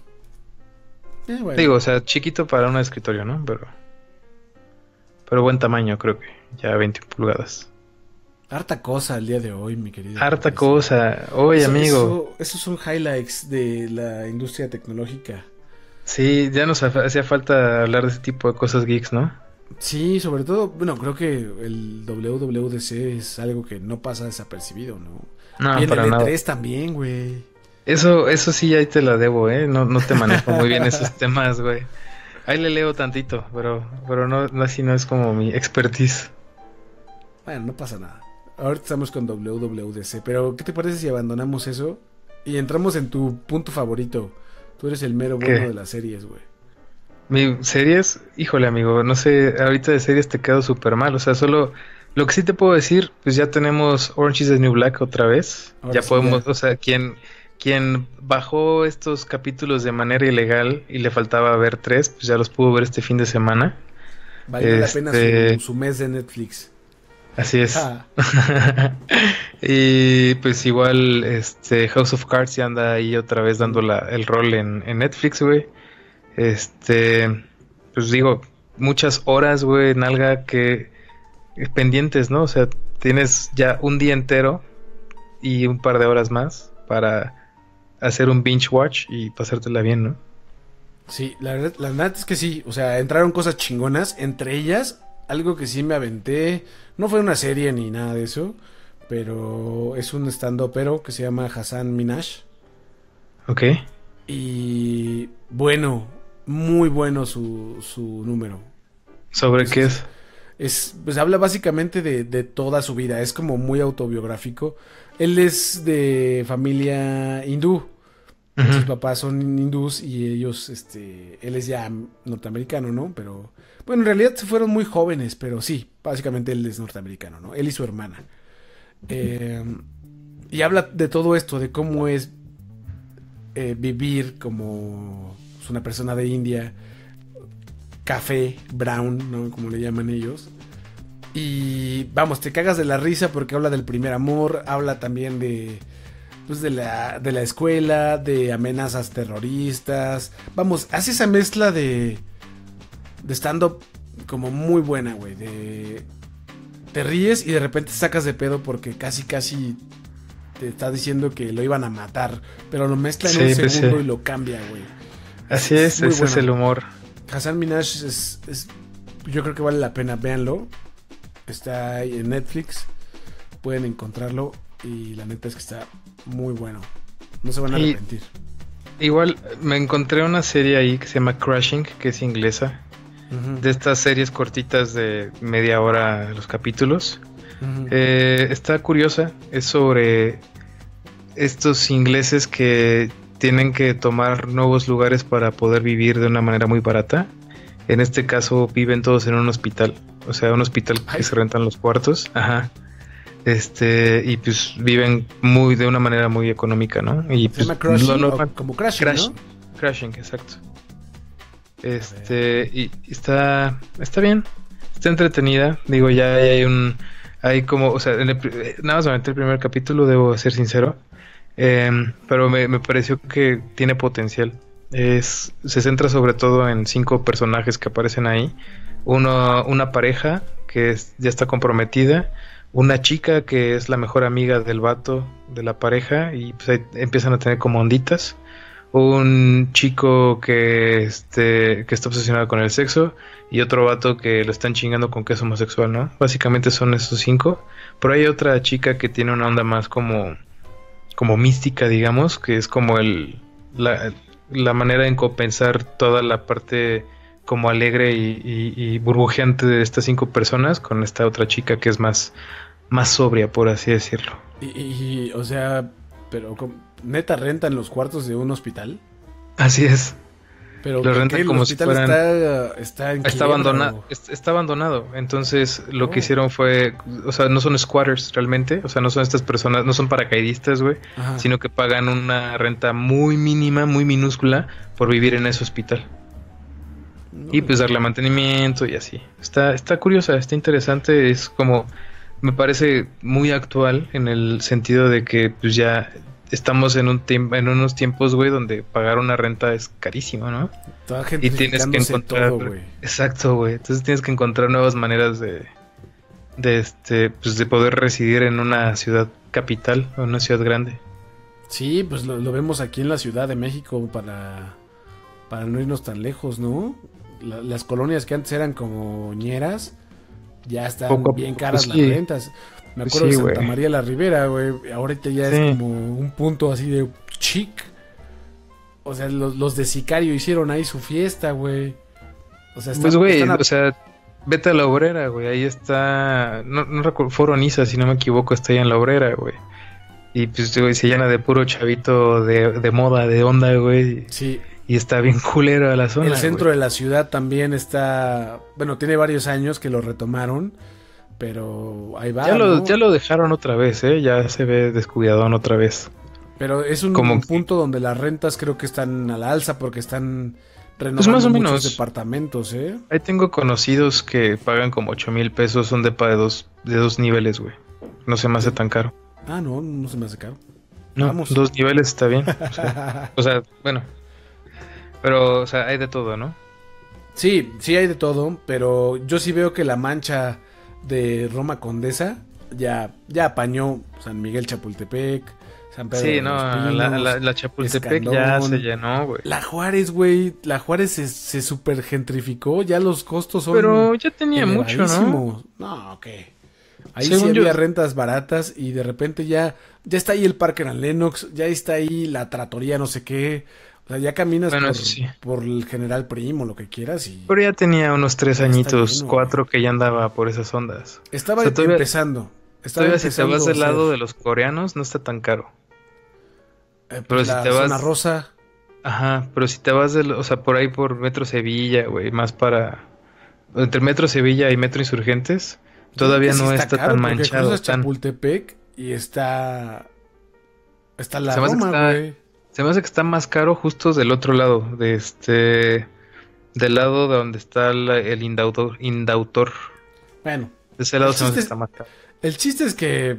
Digo, o sea, chiquito para un escritorio, ¿no? Pero buen tamaño, creo que. Ya 20 pulgadas. Harta cosa el día de hoy, mi querido. Harta cosa. Oye, amigo. Esos son highlights de la industria tecnológica. Sí, ya nos hacía falta hablar de ese tipo de cosas geeks, ¿no? Sí, sobre todo, bueno, creo que el WWDC es algo que no pasa desapercibido, ¿no? No, y para el E3 nada. También, güey. Eso sí, ahí te la debo, ¿eh? No te manejo muy bien esos temas, güey. Ahí le leo tantito, pero no, así no es como mi expertise. Bueno, no pasa nada. Ahorita estamos con WWDC, pero ¿qué te parece si abandonamos eso y entramos en tu punto favorito? Tú eres el mero bueno de las series, güey. ¿Mis series? Híjole, amigo, no sé, ahorita de series te quedo súper mal, o sea, solo... Lo que sí te puedo decir, pues ya tenemos Orange is the New Black otra vez. Ahora ya sí, podemos, ya. O sea, quien bajó estos capítulos de manera ilegal y le faltaba ver 3, pues ya los pudo ver este fin de semana. Vale la pena su mes de Netflix. Así es. Y pues igual House of Cards ya anda ahí otra vez dando el rol en Netflix, güey. Pues digo, muchas horas, güey, nalga, que pendientes, ¿no? O sea, tienes ya un día entero y un par de horas más para hacer un binge watch y pasártela bien, ¿no? Sí, la verdad es que sí. O sea, entraron cosas chingonas. Entre ellas, algo que sí me aventé. No fue una serie ni nada de eso, pero es un stand-upero que se llama Hasan Minhaj. Ok. Y bueno, muy bueno su número. ¿Sobre qué es? Pues habla básicamente de toda su vida. Es como muy autobiográfico. Él es de familia hindú. Uh-huh. Sus papás son hindús y ellos, él es ya norteamericano, ¿no? Pero, bueno, en realidad se fueron muy jóvenes, pero sí, básicamente él es norteamericano, ¿no? Él y su hermana. Y habla de todo esto, de cómo es vivir como una persona de India, café, brown, ¿no? Como le llaman ellos. Y vamos, te cagas de la risa porque habla del primer amor, habla también de la escuela, de amenazas terroristas. Vamos, hace esa mezcla de stand-up como muy buena, güey. Te ríes y de repente te sacas de pedo porque casi te está diciendo que lo iban a matar. Pero lo mezcla en un segundo y lo cambia, güey. Así es, ese es el humor. Hasan Minhaj yo creo que vale la pena, véanlo. Está ahí en Netflix, pueden encontrarlo y la neta es que está muy bueno, no se van a arrepentir. Igual me encontré una serie ahí que se llama Crashing, que es inglesa, uh-huh, de estas series cortitas de media hora los capítulos. Uh-huh. Está curiosa, es sobre estos ingleses que tienen que tomar nuevos lugares para poder vivir de una manera muy barata. En este caso viven todos en un hospital. O sea, un hospital que se rentan los cuartos. Ajá. Y pues viven de una manera muy económica, ¿no? Y se llama Crashing, como Crashing, ¿no? Crashing, exacto. Y está bien, está entretenida. Digo, ya hay un... Hay como, o sea, nada más me metí el primer capítulo, debo ser sincero. Pero me pareció que tiene potencial. Se centra sobre todo en 5 personajes que aparecen ahí. Una pareja que ya está comprometida, una chica que es la mejor amiga del vato de la pareja, y pues ahí empiezan a tener como onditas, un chico que está obsesionado con el sexo, y otro vato que lo están chingando con que es homosexual, ¿no? Básicamente son esos 5, pero hay otra chica que tiene una onda más como mística, digamos, que es como la manera en compensar toda la parte como alegre y burbujeante de estas 5 personas con esta otra chica que es más sobria, por así decirlo. Y o sea, pero ¿neta rentan los cuartos de un hospital? Así es. Pero lo rentan como si fueran... Está abandonado. Entonces lo que hicieron fue, o sea, no son squatters realmente, o sea, no son estas personas, no son paracaidistas, güey, sino que pagan una renta muy mínima, muy minúscula por vivir en ese hospital. No, y pues darle mantenimiento y así. Está curiosa, está interesante, es como, me parece muy actual en el sentido de que pues ya estamos en unos tiempos, güey, donde pagar una renta es carísimo, ¿no? Toda gente y tienes que encontrar todo, güey. Exacto, güey. Entonces tienes que encontrar nuevas maneras pues de poder residir en una ciudad capital o una ciudad grande. Sí, pues lo vemos aquí en la Ciudad de México para no irnos tan lejos, ¿no? Las colonias que antes eran como ñeras ya están bien caras, pues, las rentas. Me acuerdo de Santa María la Ribera, güey. Ahorita ya es como un punto así de chic. O sea, los de Sicario hicieron ahí su fiesta, güey. O sea, pues, güey, o sea, vete a La Obrera, güey. Ahí está... No recuerdo, Foro Niza, si no me equivoco, está ahí en La Obrera, güey. Y pues, güey, se llena de puro chavito de moda, de onda, güey. Sí. Y está bien culero a la zona. El centro de la ciudad también está... Bueno, tiene varios años que lo retomaron. Pero ahí va, ya lo dejaron otra vez, ya se ve descuidadón otra vez. Pero es un punto donde las rentas creo que están a la alza porque están renovando pues muchos departamentos, Ahí tengo conocidos que pagan como 8,000 pesos, un depa de dos niveles, güey. No se me hace tan caro. Ah, no se me hace caro. No, vamos. 2 niveles está bien. O sea, bueno. Pero, o sea, hay de todo, ¿no? Sí, sí hay de todo, pero yo sí veo que la mancha de Roma Condesa ya apañó San Miguel Chapultepec, San Pedro de los Pinos, la Chapultepec, Escandón, ya se llenó, güey. La Juárez, güey, se super gentrificó, ya los costos son... Pero ya tenía mucho, ¿no? No, ¿qué? Ahí según sí había rentas baratas y de repente ya está ahí el Parque en Lennox, ya está ahí la tratoría no sé qué... O sea, ya caminas por el General Primo, lo que quieras. Y... Pero ya tenía unos 3 añitos, 4, que ya andaba por esas ondas. Estaba, o sea, todavía, empezando. Todavía si te vas del lado de los coreanos, no está tan caro. Pero si te vas... Zona Rosa. Ajá, pero si te vas o sea, por ahí por Metro Sevilla, güey, más para... Entre Metro Sevilla y Metro Insurgentes, todavía no está tan manchado. Cruzas Chapultepec y está la Roma, güey. Se me hace que está más caro justo del otro lado, del lado de donde está el Indautor. Bueno. De ese lado se me hace que está más caro. El chiste es que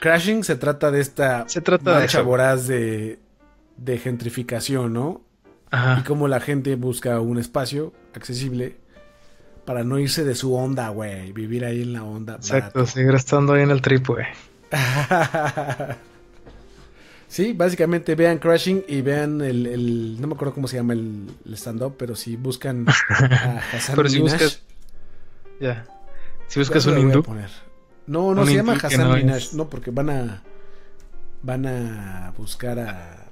Crashing se trata de esta marcha voraz de gentrificación, ¿no? Ajá. Y cómo la gente busca un espacio accesible para no irse de su onda, güey. Vivir ahí en la onda. Exacto, barato. Seguir estando ahí en el trip, güey. Sí, básicamente vean Crashing y vean el no me acuerdo cómo se llama el stand-up, pero si buscan a Hasan Minhaj. Si buscas un hindú. No, se llama Hasan Minhaj, no, porque van a buscar a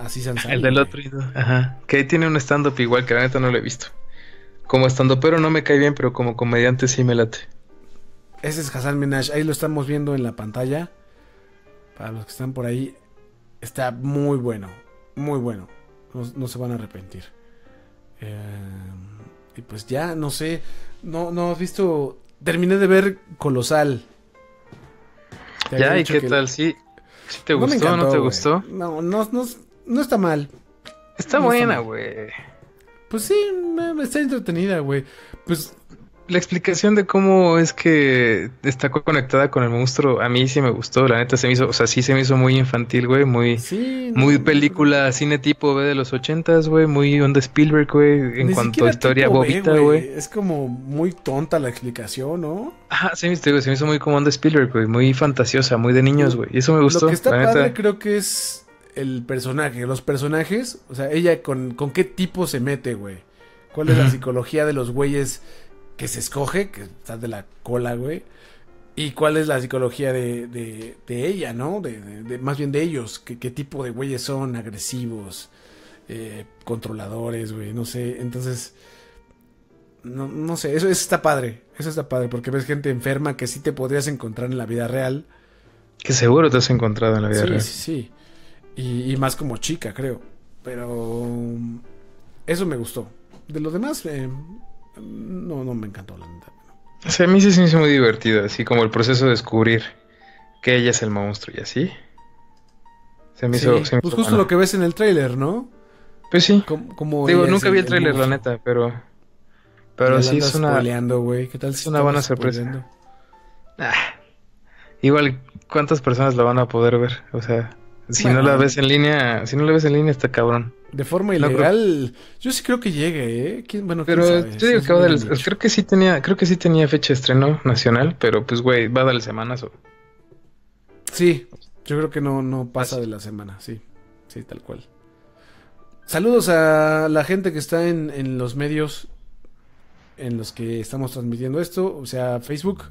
Hasan Minhaj. El del otro hindú, ajá, que ahí tiene un stand-up igual, que la neta no lo he visto. Como stand-up, pero no me cae bien, pero como comediante sí me late. Ese es Hasan Minhaj, ahí lo estamos viendo en la pantalla. Para los que están por ahí, está muy bueno, muy bueno. No se van a arrepentir. Y pues ya, no sé, no has visto... Terminé de ver Colosal. Ya, ¿y qué tal? ¿Sí te gustó o no te gustó? No está mal. Está buena, güey. Pues sí, está entretenida, güey. Pues la explicación de cómo es que está conectada con el monstruo, a mí sí me gustó, la neta se me hizo, o sea, sí se me hizo muy infantil, güey, muy, sí, muy película, cine tipo B de los 80s, güey, muy onda Spielberg, güey, en cuanto a historia bobita, güey. Es como muy tonta la explicación, ¿no? Ajá, sí, güey, se me hizo muy como onda Spielberg, güey, muy fantasiosa, muy de niños, güey, y eso me gustó. Lo que está padre creo que es el personaje, los personajes, o sea, ella con qué tipo se mete, güey, cuál es la psicología de los güeyes que se escoge, que está de la cola, güey, y cuál es la psicología de ella, ¿no? Más bien de ellos, qué tipo de güeyes son, agresivos, controladores, güey, no sé, entonces, no sé, eso está padre, porque ves gente enferma que sí te podrías encontrar en la vida real. Que seguro te has encontrado en la vida real. Sí, y más como chica, creo, pero eso me gustó. De lo demás, no me encantó la neta. O sea, a mí sí se me hizo muy divertido, así como el proceso de descubrir que ella es el monstruo y así. Se me hizo pues justo malo. Lo que ves en el tráiler, ¿no? Pues sí. Como digo, nunca vi el tráiler, la neta, pero sí es una... ¿Qué tal si es una buena sorpresa? Igual, ¿cuántas personas la van a poder ver? O sea, si no la ves en línea está cabrón. De forma ilegal, yo sí creo que llegue, ¿eh? Bueno, pero yo digo que va a dar, creo que sí tenía fecha de estreno nacional, pero pues güey, va a darle semanas o... Sí, yo creo que no pasa de la semana, sí, tal cual. Saludos a la gente que está en los medios en los que estamos transmitiendo esto, o sea, Facebook.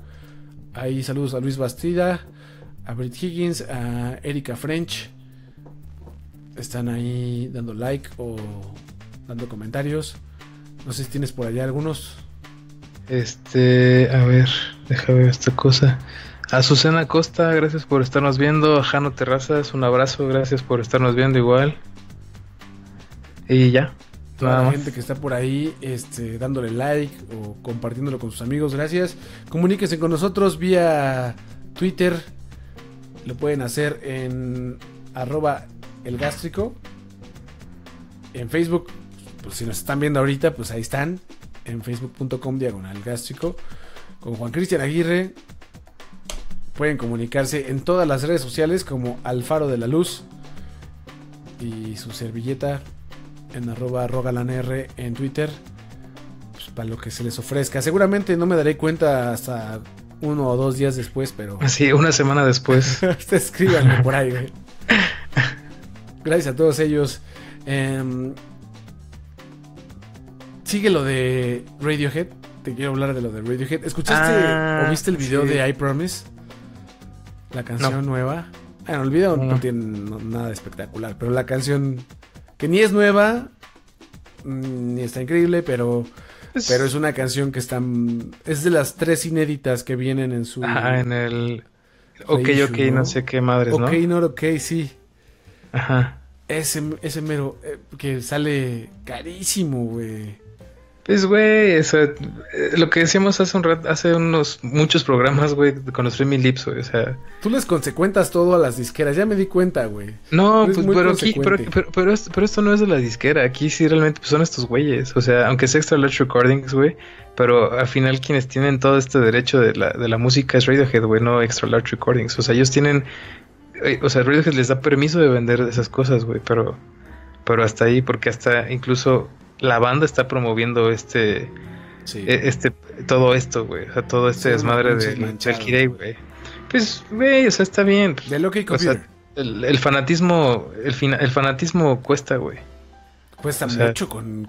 Ahí saludos a Luis Bastida, a Britt Higgins, a Erika French. Están ahí dando like o dando comentarios. No sé si tienes por allá algunos. A ver, déjame ver esta cosa. A Susana Costa, gracias por estarnos viendo. A Jano Terrazas, un abrazo, gracias por estarnos viendo igual. Y ya. Toda la gente que está por ahí dándole like o compartiéndolo con sus amigos, gracias. Comuníquense con nosotros vía Twitter. Lo pueden hacer en @elgástrico. En Facebook, pues si nos están viendo ahorita, pues ahí están. En facebook.com/elgástrico. Con Juan Cristian Aguirre. Pueden comunicarse en todas las redes sociales como Alfaro de la Luz. Y su servilleta en @rogalanr en Twitter. Pues para lo que se les ofrezca. Seguramente no me daré cuenta hasta 1 o 2 días después, pero... Sí, una semana después. Escríbanme por ahí, güey. Gracias a todos ellos. Sigue lo de Radiohead. Te quiero hablar de lo de Radiohead. ¿Escuchaste o viste el video de I Promise? La canción nueva. Bueno, el video no tiene nada de espectacular, pero la canción que ni es nueva, ni está increíble, pero es una canción que es de las 3 inéditas que vienen en su... en el... OK, no sé qué madres, ¿no? OK, Not OK, sí. Ajá. Ese mero que sale carísimo, güey. Pues, güey, o sea, lo que decíamos hace unos muchos programas, güey, con los Free Lips, güey, o sea... Tú les consecuentas todo a las disqueras, ya me di cuenta, güey. No, pues, pero esto no es de la disquera, aquí sí realmente pues, son estos güeyes, o sea, aunque sea Extra Large Recordings, güey, pero al final quienes tienen todo este derecho de la música es Radiohead, güey, no Extra Large Recordings, o sea, ellos tienen... O sea, Radiohead les da permiso de vender esas cosas, güey, pero hasta ahí, porque hasta incluso la banda está promoviendo todo esto, güey, o sea, todo este desmadre del Kirei, güey. Pues, güey, o sea, está bien. De lo que el fanatismo cuesta, güey. Cuesta mucho con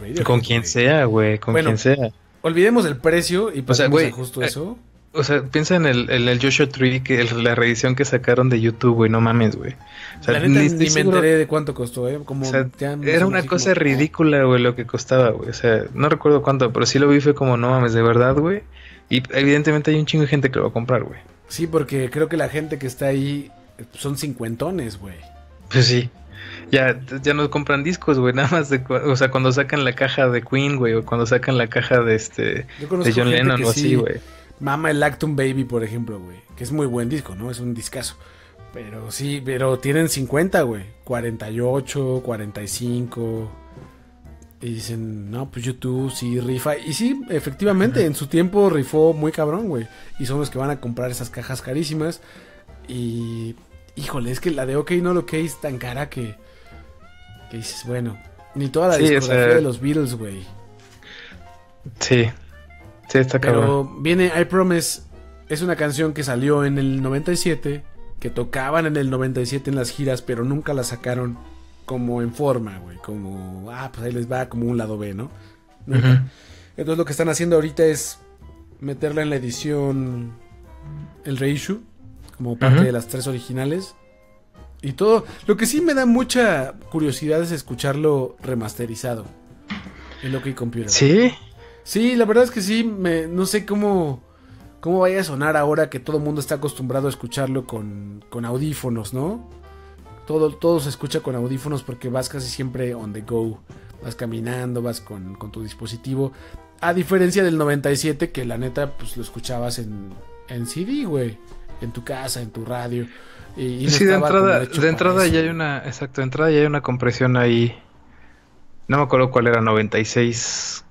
Radiohead. Con quien sea, güey, quien sea. Olvidemos el precio y pasemos a justo eso. O sea, piensa en el Joshua Tree, la reedición que sacaron de YouTube, güey, no mames, güey. O sea, la neta, ni me enteré de cuánto costó, ¿eh? Como, o sea, era una cosa ridícula, güey, lo que costaba, güey. O sea, no recuerdo cuánto, pero sí lo vi, fue como, no mames, de verdad, güey. Y evidentemente hay un chingo de gente que lo va a comprar, güey. Sí, porque creo que la gente que está ahí son 50s, güey. Pues sí. Ya no compran discos, güey, nada más o sea, cuando sacan la caja de Queen, güey, o cuando sacan la caja de John Lennon o así, güey. Mama el Lactum Baby, por ejemplo, güey, que es muy buen disco, ¿no? Es un discazo. Pero sí, pero tienen 50, güey. 48, 45. Y dicen, no, pues YouTube sí rifa. Y sí, efectivamente, en su tiempo rifó muy cabrón, güey. Y son los que van a comprar esas cajas carísimas. Y... híjole, es que la de OK No Lo Que es tan cara que... que dices, bueno... ni toda la discografía de los Beatles, güey. Sí. Sí, está cabrón. Pero viene I Promise. Es una canción que salió en el 97... que tocaban en el 97 en las giras, pero nunca la sacaron como en forma, güey, como, ah, pues ahí les va, como un lado B, ¿no? Uh-huh. Entonces lo que están haciendo ahorita es meterla en la edición, el reissue, como parte de las tres originales, y todo. Lo que sí me da mucha curiosidad es escucharlo remasterizado en OK Computer. ¿Sí? Sí, la verdad es que sí, no sé cómo vaya a sonar ahora que todo el mundo está acostumbrado a escucharlo con audífonos, ¿no? Todo se escucha con audífonos porque vas casi siempre on the go. Vas caminando, vas con tu dispositivo. A diferencia del 97, que la neta, pues lo escuchabas en CD, güey. En tu casa, en tu radio. Y sí, no de entrada ya hay una... exacto, de entrada ya hay una compresión ahí. No me acuerdo cuál era, 96...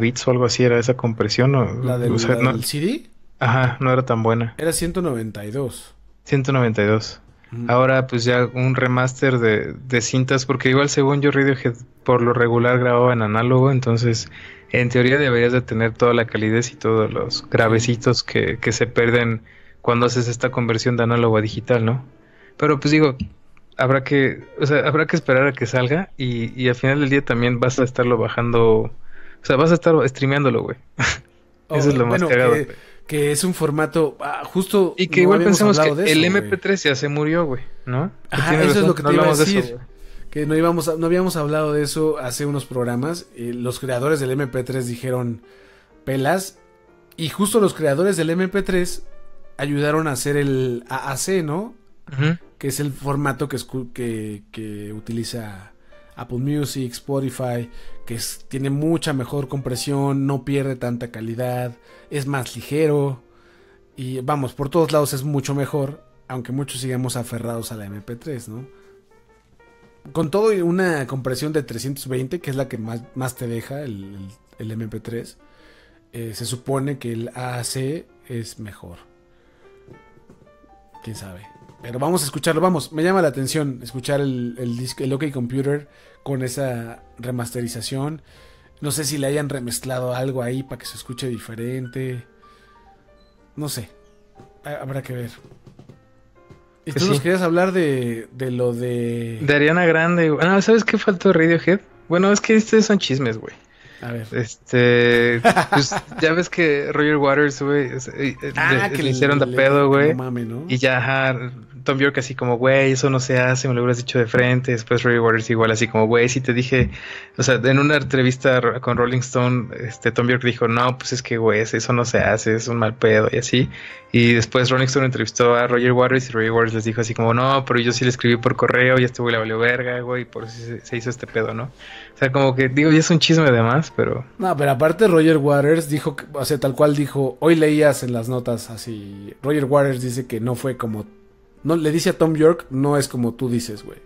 bits o algo así, era esa compresión o la del, o sea, la del CD. Ajá, no era tan buena. Era 192. Ahora pues ya un remaster de cintas, porque igual según yo Radiohead por lo regular grababa en análogo, entonces en teoría deberías de tener toda la calidez y todos los gravecitos que se pierden cuando haces esta conversión de análogo a digital, ¿no? Pero pues digo, habrá que esperar a que salga y al final del día también vas a estarlo bajando. O sea, vas a estar streameándolo, güey. Eso es lo más cagado. Que es un formato justo... y que no igual pensamos que el MP3 ya se murió, güey, ¿no? Ajá, eso es lo que te iba a decir. Eso, que no habíamos hablado de eso hace unos programas. Los creadores del MP3 dijeron... pelas. Y justo los creadores del MP3 ayudaron a hacer el AAC, ¿no? Uh-huh. Que es el formato que utiliza... Apple Music, Spotify, que tiene mucha mejor compresión, no pierde tanta calidad, es más ligero y vamos, por todos lados es mucho mejor, aunque muchos sigamos aferrados a la MP3, ¿no? Con todo y una compresión de 320, que es la que más te deja el MP3, se supone que el AAC es mejor. ¿Quién sabe? Pero vamos a escucharlo, vamos, me llama la atención escuchar el OK Computer con esa remasterización. No sé si le hayan remezclado algo ahí para que se escuche diferente. No sé, habrá que ver. ¿Y tú nos querías hablar de lo de...? De Ariana Grande, güey. No, ¿sabes qué faltó Radiohead? Bueno, es que estos son chismes, güey. A ver. Pues ya ves que Roger Waters, güey, que le hicieron de pedo, güey. ¿No? Y ya, Tom Bjork así como, güey, eso no se hace, me lo hubieras dicho de frente. Después Roger Waters igual así como, güey, si te dije, o sea, en una entrevista con Rolling Stone, Tom Bjork dijo, no, pues es que, güey, eso no se hace, es un mal pedo y así. Y después Rolling Stone entrevistó a Roger Waters y Roger Waters les dijo así como, no, pero yo sí le escribí por correo y este güey le valió verga, güey, y por eso se hizo este pedo, ¿no? O sea, como que, digo, ya es un chisme de más, pero... No, pero aparte Roger Waters dijo, o sea, tal cual dijo, hoy leías en las notas así, Roger Waters dice que no fue como... no, le dice a Tom York, no es como tú dices, güey.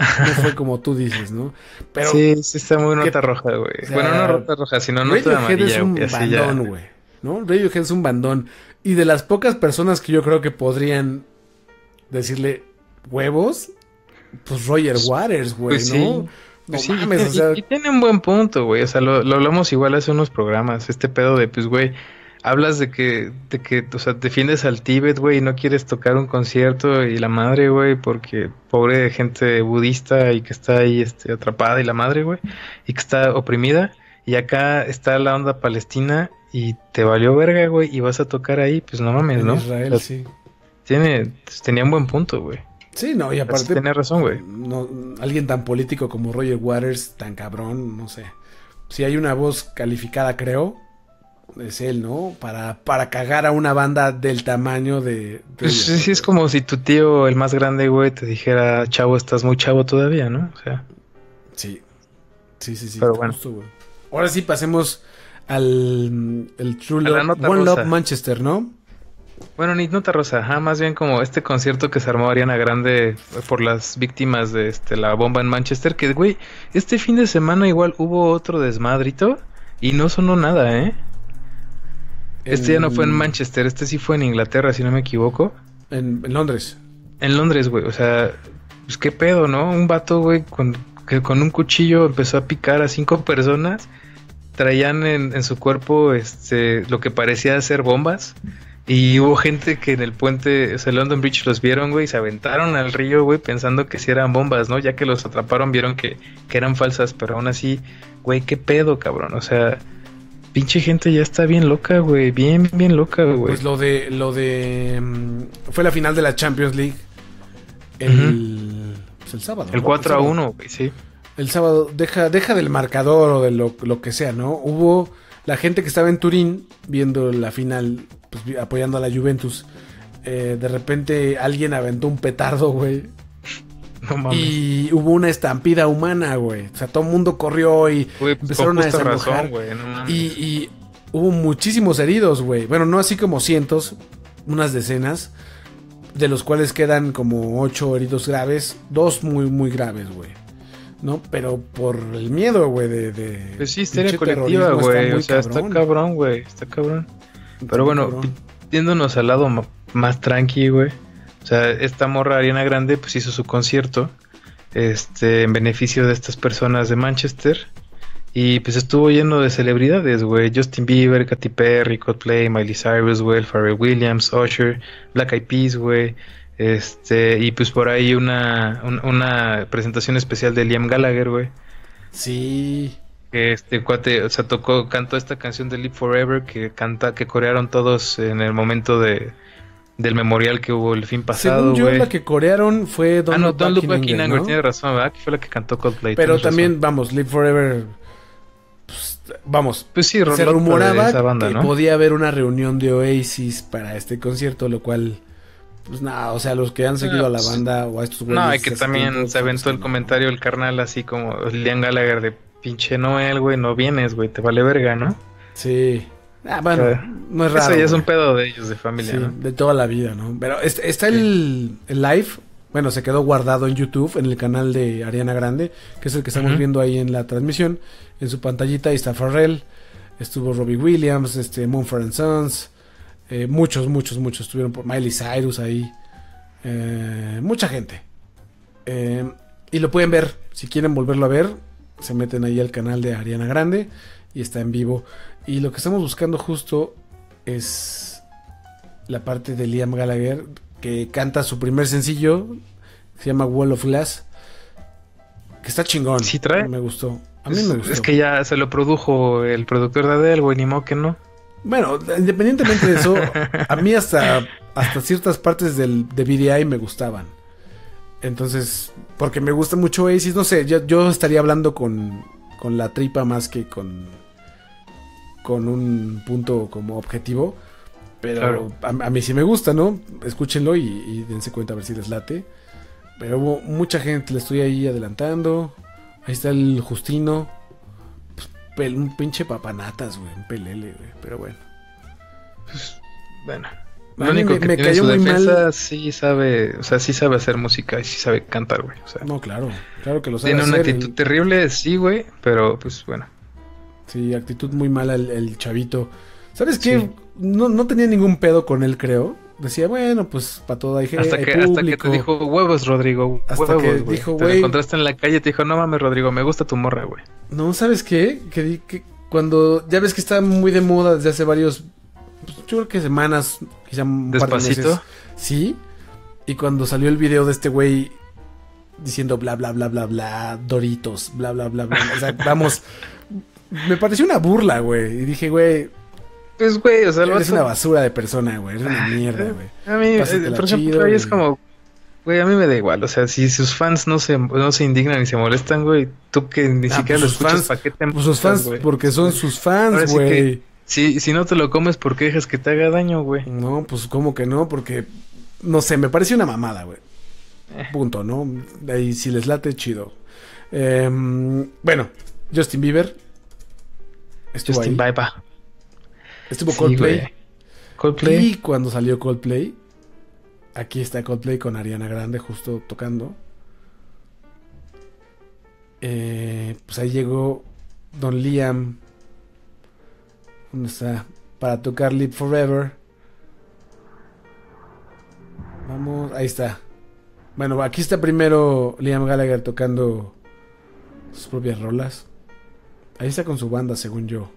No fue como tú dices, ¿no? Pero sí está muy nota roja, güey. O sea, bueno, no nota roja, sino nota amarilla. Radiohead es un bandón, güey, ¿no? Radiohead es un bandón. Y de las pocas personas que yo creo que podrían decirle huevos, pues Roger Waters, güey, pues, ¿no? Sí. No sí, mames, y tiene un buen punto, güey. O sea, lo hablamos igual hace unos programas. Este pedo de, pues, güey, hablas de que, o sea, defiendes al Tíbet, güey, y no quieres tocar un concierto y la madre, güey, porque pobre gente budista y que está ahí atrapada y la madre, güey, y que está oprimida. Y acá está la onda palestina y te valió verga, güey, y vas a tocar ahí, pues no mames, ¿no? En Israel, o sea, sí. Tenía un buen punto, güey. Sí, no, y aparte... tenés razón, güey. No, alguien tan político como Roger Waters, tan cabrón, no sé. Si hay una voz calificada, creo, es él, ¿no? Para cagar a una banda del tamaño de... pues sí, es como si tu tío, el más grande, güey, te dijera, chavo, estás muy chavo todavía, ¿no? O sea... Sí. Pero bueno. Justo, ahora sí, pasemos al True Love, One Love Manchester, ¿no? Bueno, ni nota rosa, más bien como este concierto que se armó Ariana Grande por las víctimas de la bomba en Manchester, que güey, este fin de semana igual hubo otro desmadrito y no sonó nada, ¿eh? Ya no fue en Manchester, sí fue en Inglaterra, si no me equivoco. En Londres. En Londres, güey, o sea, pues qué pedo, ¿no? Un vato, güey, que con un cuchillo empezó a picar a 5 personas, traían en su cuerpo lo que parecía ser bombas. Y hubo gente que en el puente, o sea, London Bridge los vieron, güey, se aventaron al río, güey, pensando que sí eran bombas, ¿no? Ya que los atraparon, vieron que eran falsas, pero aún así, güey, qué pedo, cabrón. O sea, pinche gente ya está bien loca, güey, bien loca, güey. Pues fue la final de la Champions League el sábado. El 4-1, güey, sí. El sábado, deja del marcador o de lo que sea, ¿no? Hubo la gente que estaba en Turín viendo la final, pues, apoyando a la Juventus, de repente alguien aventó un petardo, güey. No mames. Y hubo una estampida humana, güey. O sea, todo el mundo corrió y wey, empezaron a desalojar. No, y hubo muchísimos heridos, güey. Bueno, no así como cientos, unas decenas, de los cuales quedan como 8 heridos graves, 2 muy, muy graves, güey. No, pero por el miedo, güey, de pues sí, histeria colectiva, güey. O sea, cabrón. Está cabrón, güey. Está cabrón. Pero bueno, yéndonos al lado más tranqui, güey. O sea, esta morra Ariana Grande pues hizo su concierto en beneficio de estas personas de Manchester. Y pues estuvo lleno de celebridades, güey. Justin Bieber, Katy Perry, Coldplay, Miley Cyrus, güey, Pharrell Williams, Usher, Black Eyed Peas, güey. Y pues por ahí una presentación especial de Liam Gallagher, güey. Sí. Que cuate, o sea, cantó esta canción de Live Forever que corearon todos en el momento del memorial que hubo el fin pasado. Según yo, la que corearon fue Don't Look Back in Anger, ¿no? Tiene razón, ¿verdad? Que fue la que cantó Coldplay. Pero también, vamos, Live Forever, pues sí, se rumoraba esa banda, que ¿no? Podía haber una reunión de Oasis para este concierto, lo cual, pues nada, o sea, los que han seguido a la banda o a estos güeyes. No, y que también se aventó el comentario el carnal así como Liam Gallagher de pinche Noel, güey, no vienes, güey, te vale verga, ¿no? Sí. Bueno, no es raro. Eso ya es un pedo de ellos, de familia, sí, ¿no? De toda la vida, ¿no? Pero está el live, bueno, se quedó guardado en YouTube, en el canal de Ariana Grande, que es el que estamos viendo ahí en la transmisión. En su pantallita ahí está Pharrell, estuvo Robbie Williams, Mumford & Sons, muchos estuvieron por Miley Cyrus ahí, mucha gente. Y lo pueden ver, si quieren volverlo a ver, se meten ahí al canal de Ariana Grande y está en vivo. Y lo que estamos buscando justo es la parte de Liam Gallagher que canta su primer sencillo, se llama Wall of Glass, que está chingón. Sí, trae. Me gustó. A mí me gustó. Es que ya se lo produjo el productor de Adele, güey, ni modo que no. Bueno, independientemente de eso, a mí hasta ciertas partes de BDI me gustaban. Entonces, porque me gusta mucho Oasis, no sé, yo estaría hablando con la tripa más que con un punto como objetivo, pero claro. A mí sí me gusta, ¿no? Escúchenlo y dense cuenta a ver si les late. Pero hubo mucha gente, le estoy ahí adelantando. Ahí está el Justino, pues, un pinche papanatas, güey, un pelele, güey, pero bueno. Pues, bueno. Lo único que me tiene cayó su muy defensa, mal. Sí sabe hacer música y sí sabe cantar, güey. O sea, no, claro que lo sabe. Tiene una actitud terrible, sí, güey, pero pues bueno. Sí, actitud muy mala el chavito. ¿Sabes qué? No tenía ningún pedo con él, creo. Decía, bueno, pues para todo hay gente. Hasta que te dijo huevos, Rodrigo. Hasta que dijo, güey. Te lo encontraste en la calle y te dijo, no mames, Rodrigo, me gusta tu morra, güey. No, ¿sabes qué? Que cuando ya ves que está muy de moda desde hace varios. Yo creo que semanas, quizá un par de meses. Sí. Y cuando salió el video de este güey diciendo bla bla bla bla bla, Doritos, bla bla bla bla. O sea, vamos. Me pareció una burla, güey. Y dije, güey. Pues, güey, o sea, eres una basura de persona, güey. Eres una mierda, güey. A mí, por ejemplo, es como. Güey, a mí me da igual. O sea, si sus fans no se indignan y se molestan, güey. Tú que ni siquiera los escuchas, ¿para qué te molestas, pues sus fans, güey? Porque son sus fans, güey. Si no te lo comes, ¿por qué dejas que te haga daño, güey? No, pues ¿cómo que no? Porque, no sé, me parece una mamada, güey. Punto, ¿no? Ahí si les late, chido. Bueno, Justin Bieber. Estuvo Coldplay. Coldplay. Y cuando salió Coldplay, aquí está Coldplay con Ariana Grande justo tocando. Pues ahí llegó Don Liam, ¿dónde está? Para tocar Live Forever. Vamos, ahí está. Bueno, aquí está primero Liam Gallagher tocando sus propias rolas. Ahí está con su banda, según yo.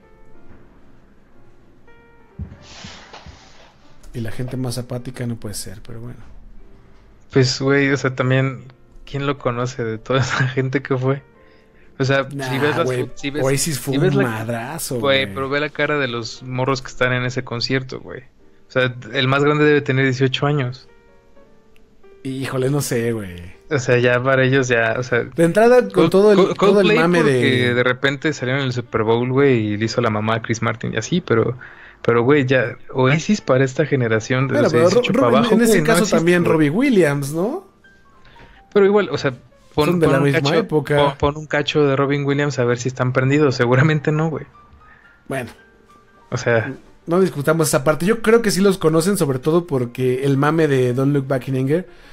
Y la gente más apática no puede ser, pero bueno. Pues, güey, o sea, también... ¿Quién lo conoce de toda esa gente que fue? O sea, nah, si ves las... Wey, si ves, Oasis fue si ves un madrazo, güey. Pero ve la cara de los morros que están en ese concierto, güey. O sea, el más grande debe tener 18 años. Híjole, no sé, güey. O sea, ya para ellos ya, o sea... De entrada con todo el mame de... De repente salieron en el Super Bowl, güey, y le hizo la mamá a Chris Martin y así, pero... Pero, güey, ya... Oasis para esta generación de los 18 para abajo... En ese caso también Robbie Williams, ¿no? Pero igual, o sea... Pon un cacho de Robin Williams a ver si están prendidos. Seguramente no, güey. Bueno. O sea... No discutamos esa parte. Yo creo que sí los conocen, sobre todo porque el mame de Don't Look Back in Anger...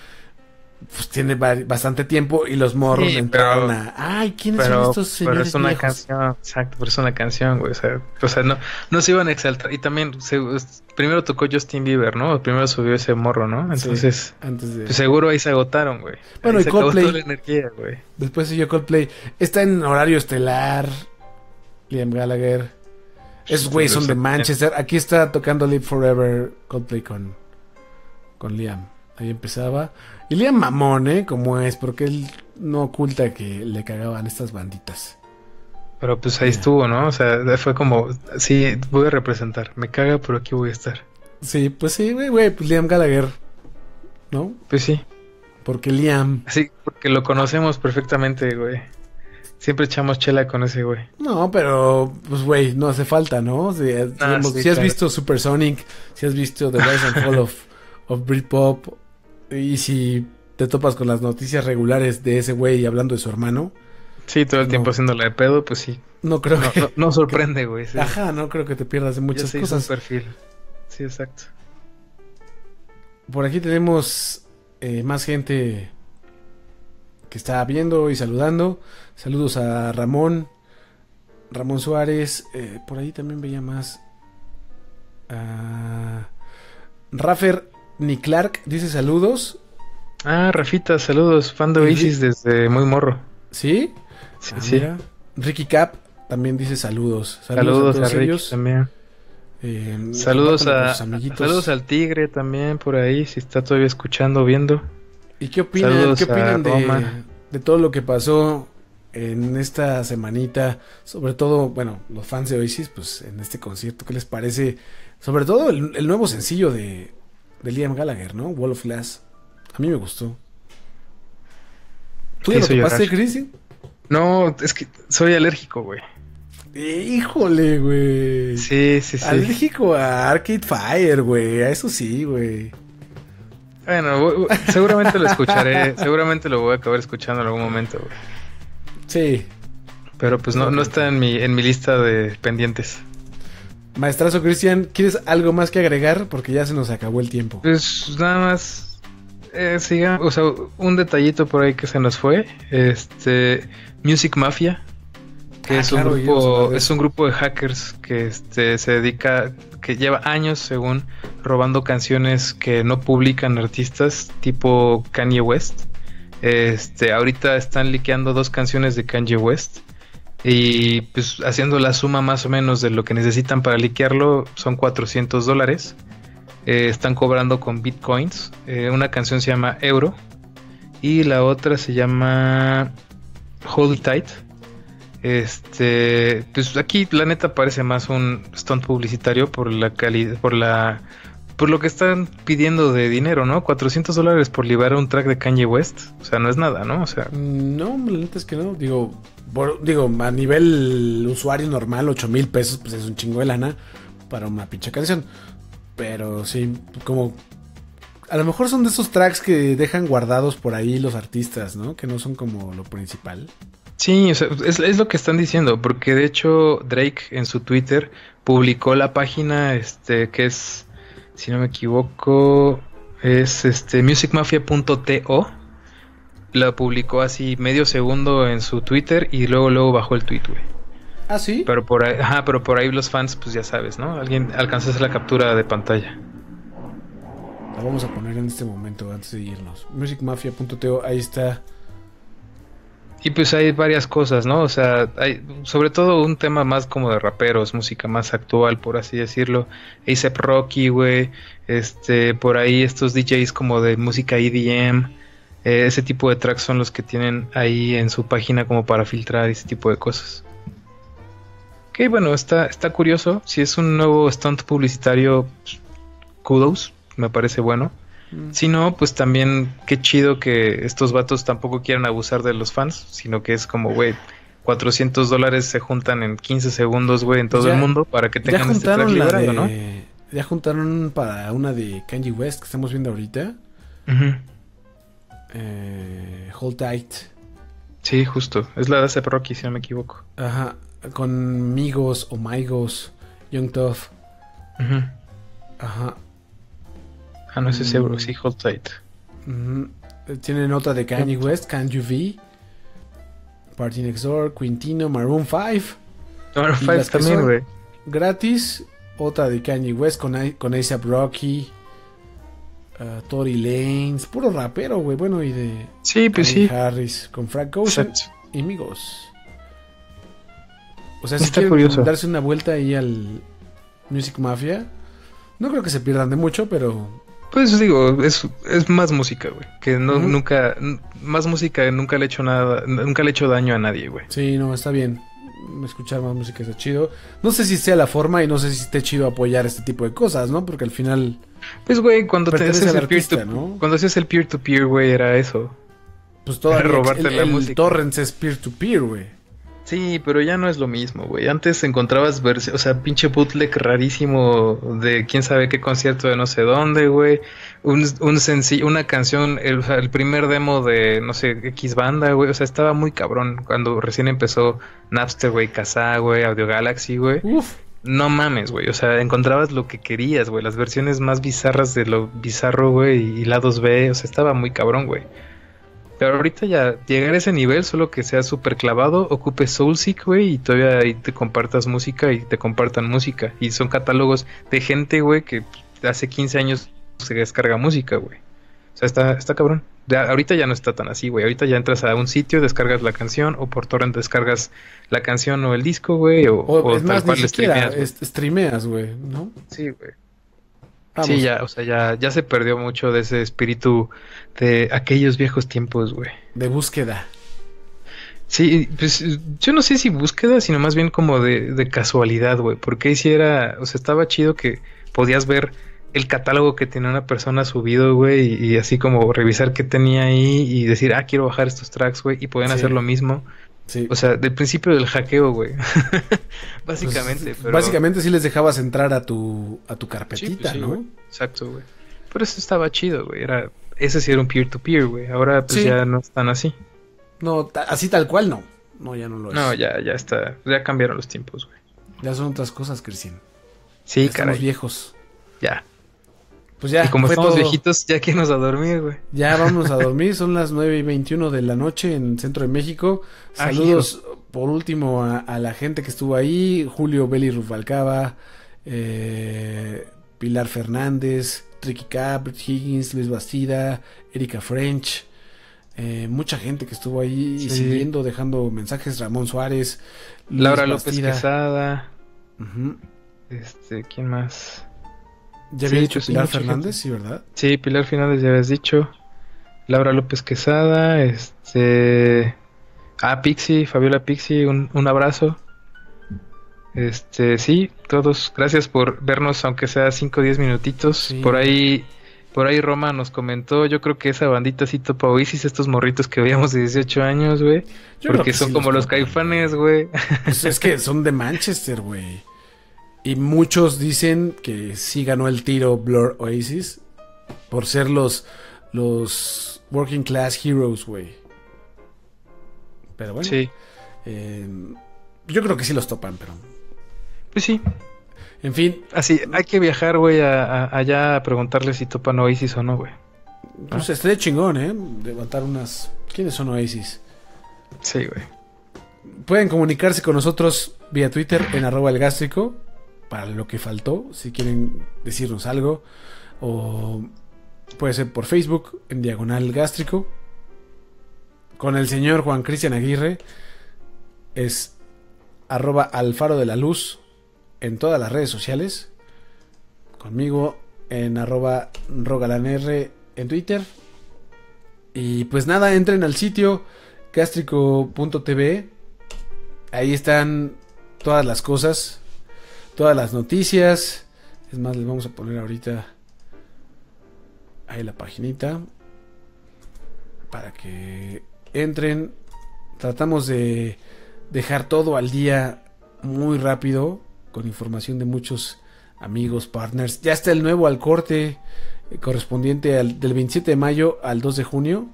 Pues tiene bastante tiempo y los morros entraron a... Ay, ¿quiénes son estos señores? Pero es una canción, exacto, pero es una canción, güey. O sea no se iban a exaltar. Y también, primero tocó Justin Bieber, ¿no? Primero subió ese morro, ¿no? Entonces, sí, antes de... pues seguro ahí se agotaron, güey. Bueno, ahí y Coldplay. Acabó toda la energía, güey. Después siguió Coldplay. Está en horario estelar. Liam Gallagher. Esos güeyes son de Manchester. Aquí está tocando Live Forever Coldplay con Liam. Ahí empezaba. Y Liam mamón, ¿eh? Como es, porque él no oculta que le cagaban estas banditas. Pero pues ahí estuvo, ¿no? O sea, fue como, sí, voy a representar. Me caga, pero aquí voy a estar. Sí, pues sí, güey, pues Liam Gallagher, ¿no? Pues sí. Porque Liam... Sí, porque lo conocemos perfectamente, güey. Siempre echamos chela con ese güey. No, pero, pues, güey, no hace falta, ¿no? Si has visto Supersonic, si has visto The Rise and Fall of Britpop... Y si te topas con las noticias regulares de ese güey hablando de su hermano... Sí, todo el tiempo haciéndole de pedo, pues sí. No creo que... No sorprende, güey. Sí. Ajá, no creo que te pierdas de muchas cosas. Su perfil. Sí, exacto. Por aquí tenemos más gente que está viendo y saludando. Saludos a Ramón Suárez. Por ahí también veía más. Rafer... Ni Clark dice saludos. Ah, Rafita, saludos. Fan de Oasis desde muy morro. ¿Sí? Sí, sí. Ricky Cap también dice saludos. Saludos a Ricky ellos. También. Saludos al Tigre también por ahí, si está todavía escuchando, viendo. ¿Y qué opinan de todo lo que pasó en esta semanita? Sobre todo, bueno, los fans de Oasis, pues en este concierto, ¿qué les parece? Sobre todo el nuevo sencillo de Liam Gallagher, ¿no? Wall of Glass. A mí me gustó. ¿Tú ya lo topaste, Chris? No, es que soy alérgico, güey. Híjole, güey. Sí. Alérgico a Arcade Fire, güey. A eso sí, güey. Bueno, seguramente lo escucharé. Seguramente lo voy a acabar escuchando en algún momento, güey. Sí. Pero pues no está en mi lista de pendientes. Maestrazo Cristian, ¿quieres algo más que agregar? Porque ya se nos acabó el tiempo. Pues nada más, sigan, o sea, un detallito por ahí que se nos fue, Music Mafia, que es un grupo de hackers que se dedica, que lleva años según robando canciones que no publican artistas, tipo Kanye West. Ahorita están liqueando 2 canciones de Kanye West. Y pues haciendo la suma más o menos de lo que necesitan para liquearlo son $400. Están cobrando con bitcoins. Una canción se llama Euro y la otra se llama Hold Tight. Pues aquí la neta parece más un stunt publicitario por la calidad, por lo que están pidiendo de dinero, ¿no? $400 por liberar un track de Kanye West. O sea, no es nada, ¿no? O sea... No, la neta es que no. Digo, a nivel usuario normal, $8,000 pues es un chingo de lana para una pinche canción. Pero sí, como... A lo mejor son de esos tracks que dejan guardados por ahí los artistas, ¿no? Que no son como lo principal. Sí, o sea, es lo que están diciendo. Porque de hecho Drake en su Twitter publicó la página que es... si no me equivoco, es musicmafia.to. La publicó así medio segundo en su Twitter y luego bajó el tweet, güey. ¿Ah, sí? Pero por ahí, ajá, pero por ahí los fans, pues ya sabes, ¿no? Alguien alcanzó a hacer la captura de pantalla. La vamos a poner en este momento antes de irnos. musicmafia.to, ahí está. Y pues hay varias cosas, ¿no? O sea, hay sobre todo un tema más como de raperos, música más actual, por así decirlo. A$AP Rocky, güey. Por ahí estos DJs como de música EDM. Ese tipo de tracks son los que tienen ahí en su página como para filtrar ese tipo de cosas. Que bueno, está curioso. Si es un nuevo stunt publicitario, kudos, me parece bueno. Si no, pues también qué chido que estos vatos tampoco quieran abusar de los fans, sino que es como, güey, $400 se juntan en 15 segundos, güey, en todo el mundo para que tengan este track liberado, ¿no? Ya juntaron para una de Kanye West que estamos viendo ahorita. Hold Tight. Sí, justo. Es la de A$AP Rocky, si no me equivoco. Ajá. Con Migos o Maigos, Young Tough. Ajá. Ah, no, ese es seguro, sí, Hold Tight. Tienen otra de Kanye West, Can You Be, Party Next Door, Quintino, Maroon 5. Maroon 5 también, güey. Gratis, otra de Kanye West con A$AP Rocky, Tory Lanez, puro rapero, güey. Bueno, y de sí, pues sí. Harris, con Frank Ocean y Migos. O sea, si quieren darse una vuelta ahí al Music Mafia, no creo que se pierdan de mucho, pero... Pues digo, es más música, güey. Que no, nunca... Más música nunca le he hecho nada... Nunca le he hecho daño a nadie, güey. Sí, no, está bien. Escuchar más música está chido. No sé si sea la forma y no sé si esté chido apoyar este tipo de cosas, ¿no? Porque al final... Pues, güey, cuando te haces el peer-to-peer, ¿no? Cuando hacías el peer-to-peer, güey, era eso. Pues todo el torrents es peer-to-peer, güey. Sí, pero ya no es lo mismo, güey. Antes encontrabas, o sea, pinche bootleg rarísimo de quién sabe qué concierto de no sé dónde, güey. Un sencillo, una canción, el primer demo de, no sé, X banda, güey. O sea, estaba muy cabrón cuando recién empezó Napster, güey, Kazaa, güey, Audio Galaxy, güey. Uf. No mames, güey. O sea, encontrabas lo que querías, güey. Las versiones más bizarras de lo bizarro, güey, y lados B. O sea, estaba muy cabrón, güey. Pero ahorita ya llegar a ese nivel, solo que sea súper clavado, ocupe Soulseek, güey, y todavía ahí te compartas música y te compartan música. Y son catálogos de gente, güey, que hace 15 años se descarga música, güey. O sea, está cabrón. Ya, ahorita ya no está tan así, güey. Ahorita ya entras a un sitio, descargas la canción, o por torrent descargas la canción o el disco, güey, o es tal más, cual streameas, güey, ¿no? Sí, güey. Vamos. Sí, ya, o sea, ya se perdió mucho de ese espíritu de aquellos viejos tiempos, güey. De búsqueda. Sí, pues yo no sé si búsqueda, sino más bien como de casualidad, güey. Porque ahí sí era, o sea, estaba chido que podías ver el catálogo que tenía una persona subido, güey, y así como revisar qué tenía ahí y decir, ah, quiero bajar estos tracks, güey, y podían hacer lo mismo. Sí. O sea, del principio del hackeo, güey. Básicamente, pues, pero... Básicamente sí les dejabas entrar a tu carpetita, sí, ¿no? Güey. Exacto, güey. Pero eso estaba chido, güey. Ese sí era un peer-to-peer, güey. Ahora pues ya no están así. No, así tal cual no. No, ya no lo es. No, ya está. Ya cambiaron los tiempos, güey. Ya son otras cosas, Cristian. Sí, ya caray. Estamos viejos. Ya. Pues ya. Y como estamos viejitos, ya que nos a dormir, güey. Ya vamos a dormir, son las 9:21 de la noche en el centro de México. Saludos por último a la gente que estuvo ahí: Julio Beli Rufalcaba, Pilar Fernández, Tricky Cap, Higgins, Luis Bastida, Erika French. Mucha gente que estuvo ahí siguiendo, dejando mensajes: Ramón Suárez, Luis Laura Bastida. López Quesada. ¿Quién más? ¿Ya había dicho Pilar Fernández? Sí, ¿verdad? Sí, Pilar Fernández ya habías dicho. Laura López Quesada, Pixi, Fabiola Pixi, un abrazo. Sí, todos, gracias por vernos, aunque sea 5 o 10 minutitos. Sí. Por ahí Roma nos comentó, yo creo que esa bandita sí topa Oasis, estos morritos que veíamos de 18 años, güey. Porque son sí como los Caifanes, güey. Pues es que son de Manchester, güey. Y muchos dicen que sí ganó el tiro Blur Oasis por ser los working class heroes, güey. Pero bueno, yo creo que sí los topan, pero... Pues sí, En fin. Así, hay que viajar, güey, allá a preguntarle si topan Oasis o no, güey. Pues estaría chingón, ¿eh? Levantar unas... ¿Quiénes son Oasis? Sí, güey. Pueden comunicarse con nosotros vía Twitter en @elgástrico para lo que faltó, si quieren decirnos algo. O puede ser por Facebook en /gástrico. Con el señor Juan Cristian Aguirre es @alfarodelaluz en todas las redes sociales. Conmigo en @rogalanr en Twitter. Y pues nada, entren al sitio gástrico.tv. Ahí están todas las cosas, todas las noticias. Es más, les vamos a poner ahorita ahí la paginita para que entren. Tratamos de dejar todo al día muy rápido con información de muchos amigos, partners. Ya está el nuevo al corte correspondiente del 27 de mayo al 2 de junio.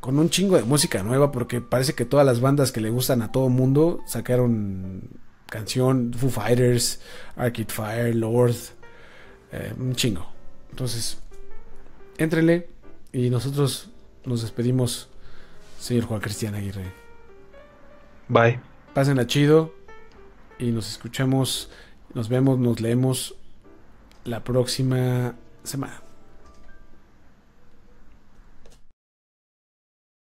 Con un chingo de música nueva, porque parece que todas las bandas que le gustan a todo mundo sacaron canción. Foo Fighters, Arcade Fire, Lord, un chingo. Entonces, éntrenle y nosotros nos despedimos, señor Juan Cristian Aguirre. Bye. Pásenla chido y nos escuchamos, nos vemos, nos leemos la próxima semana.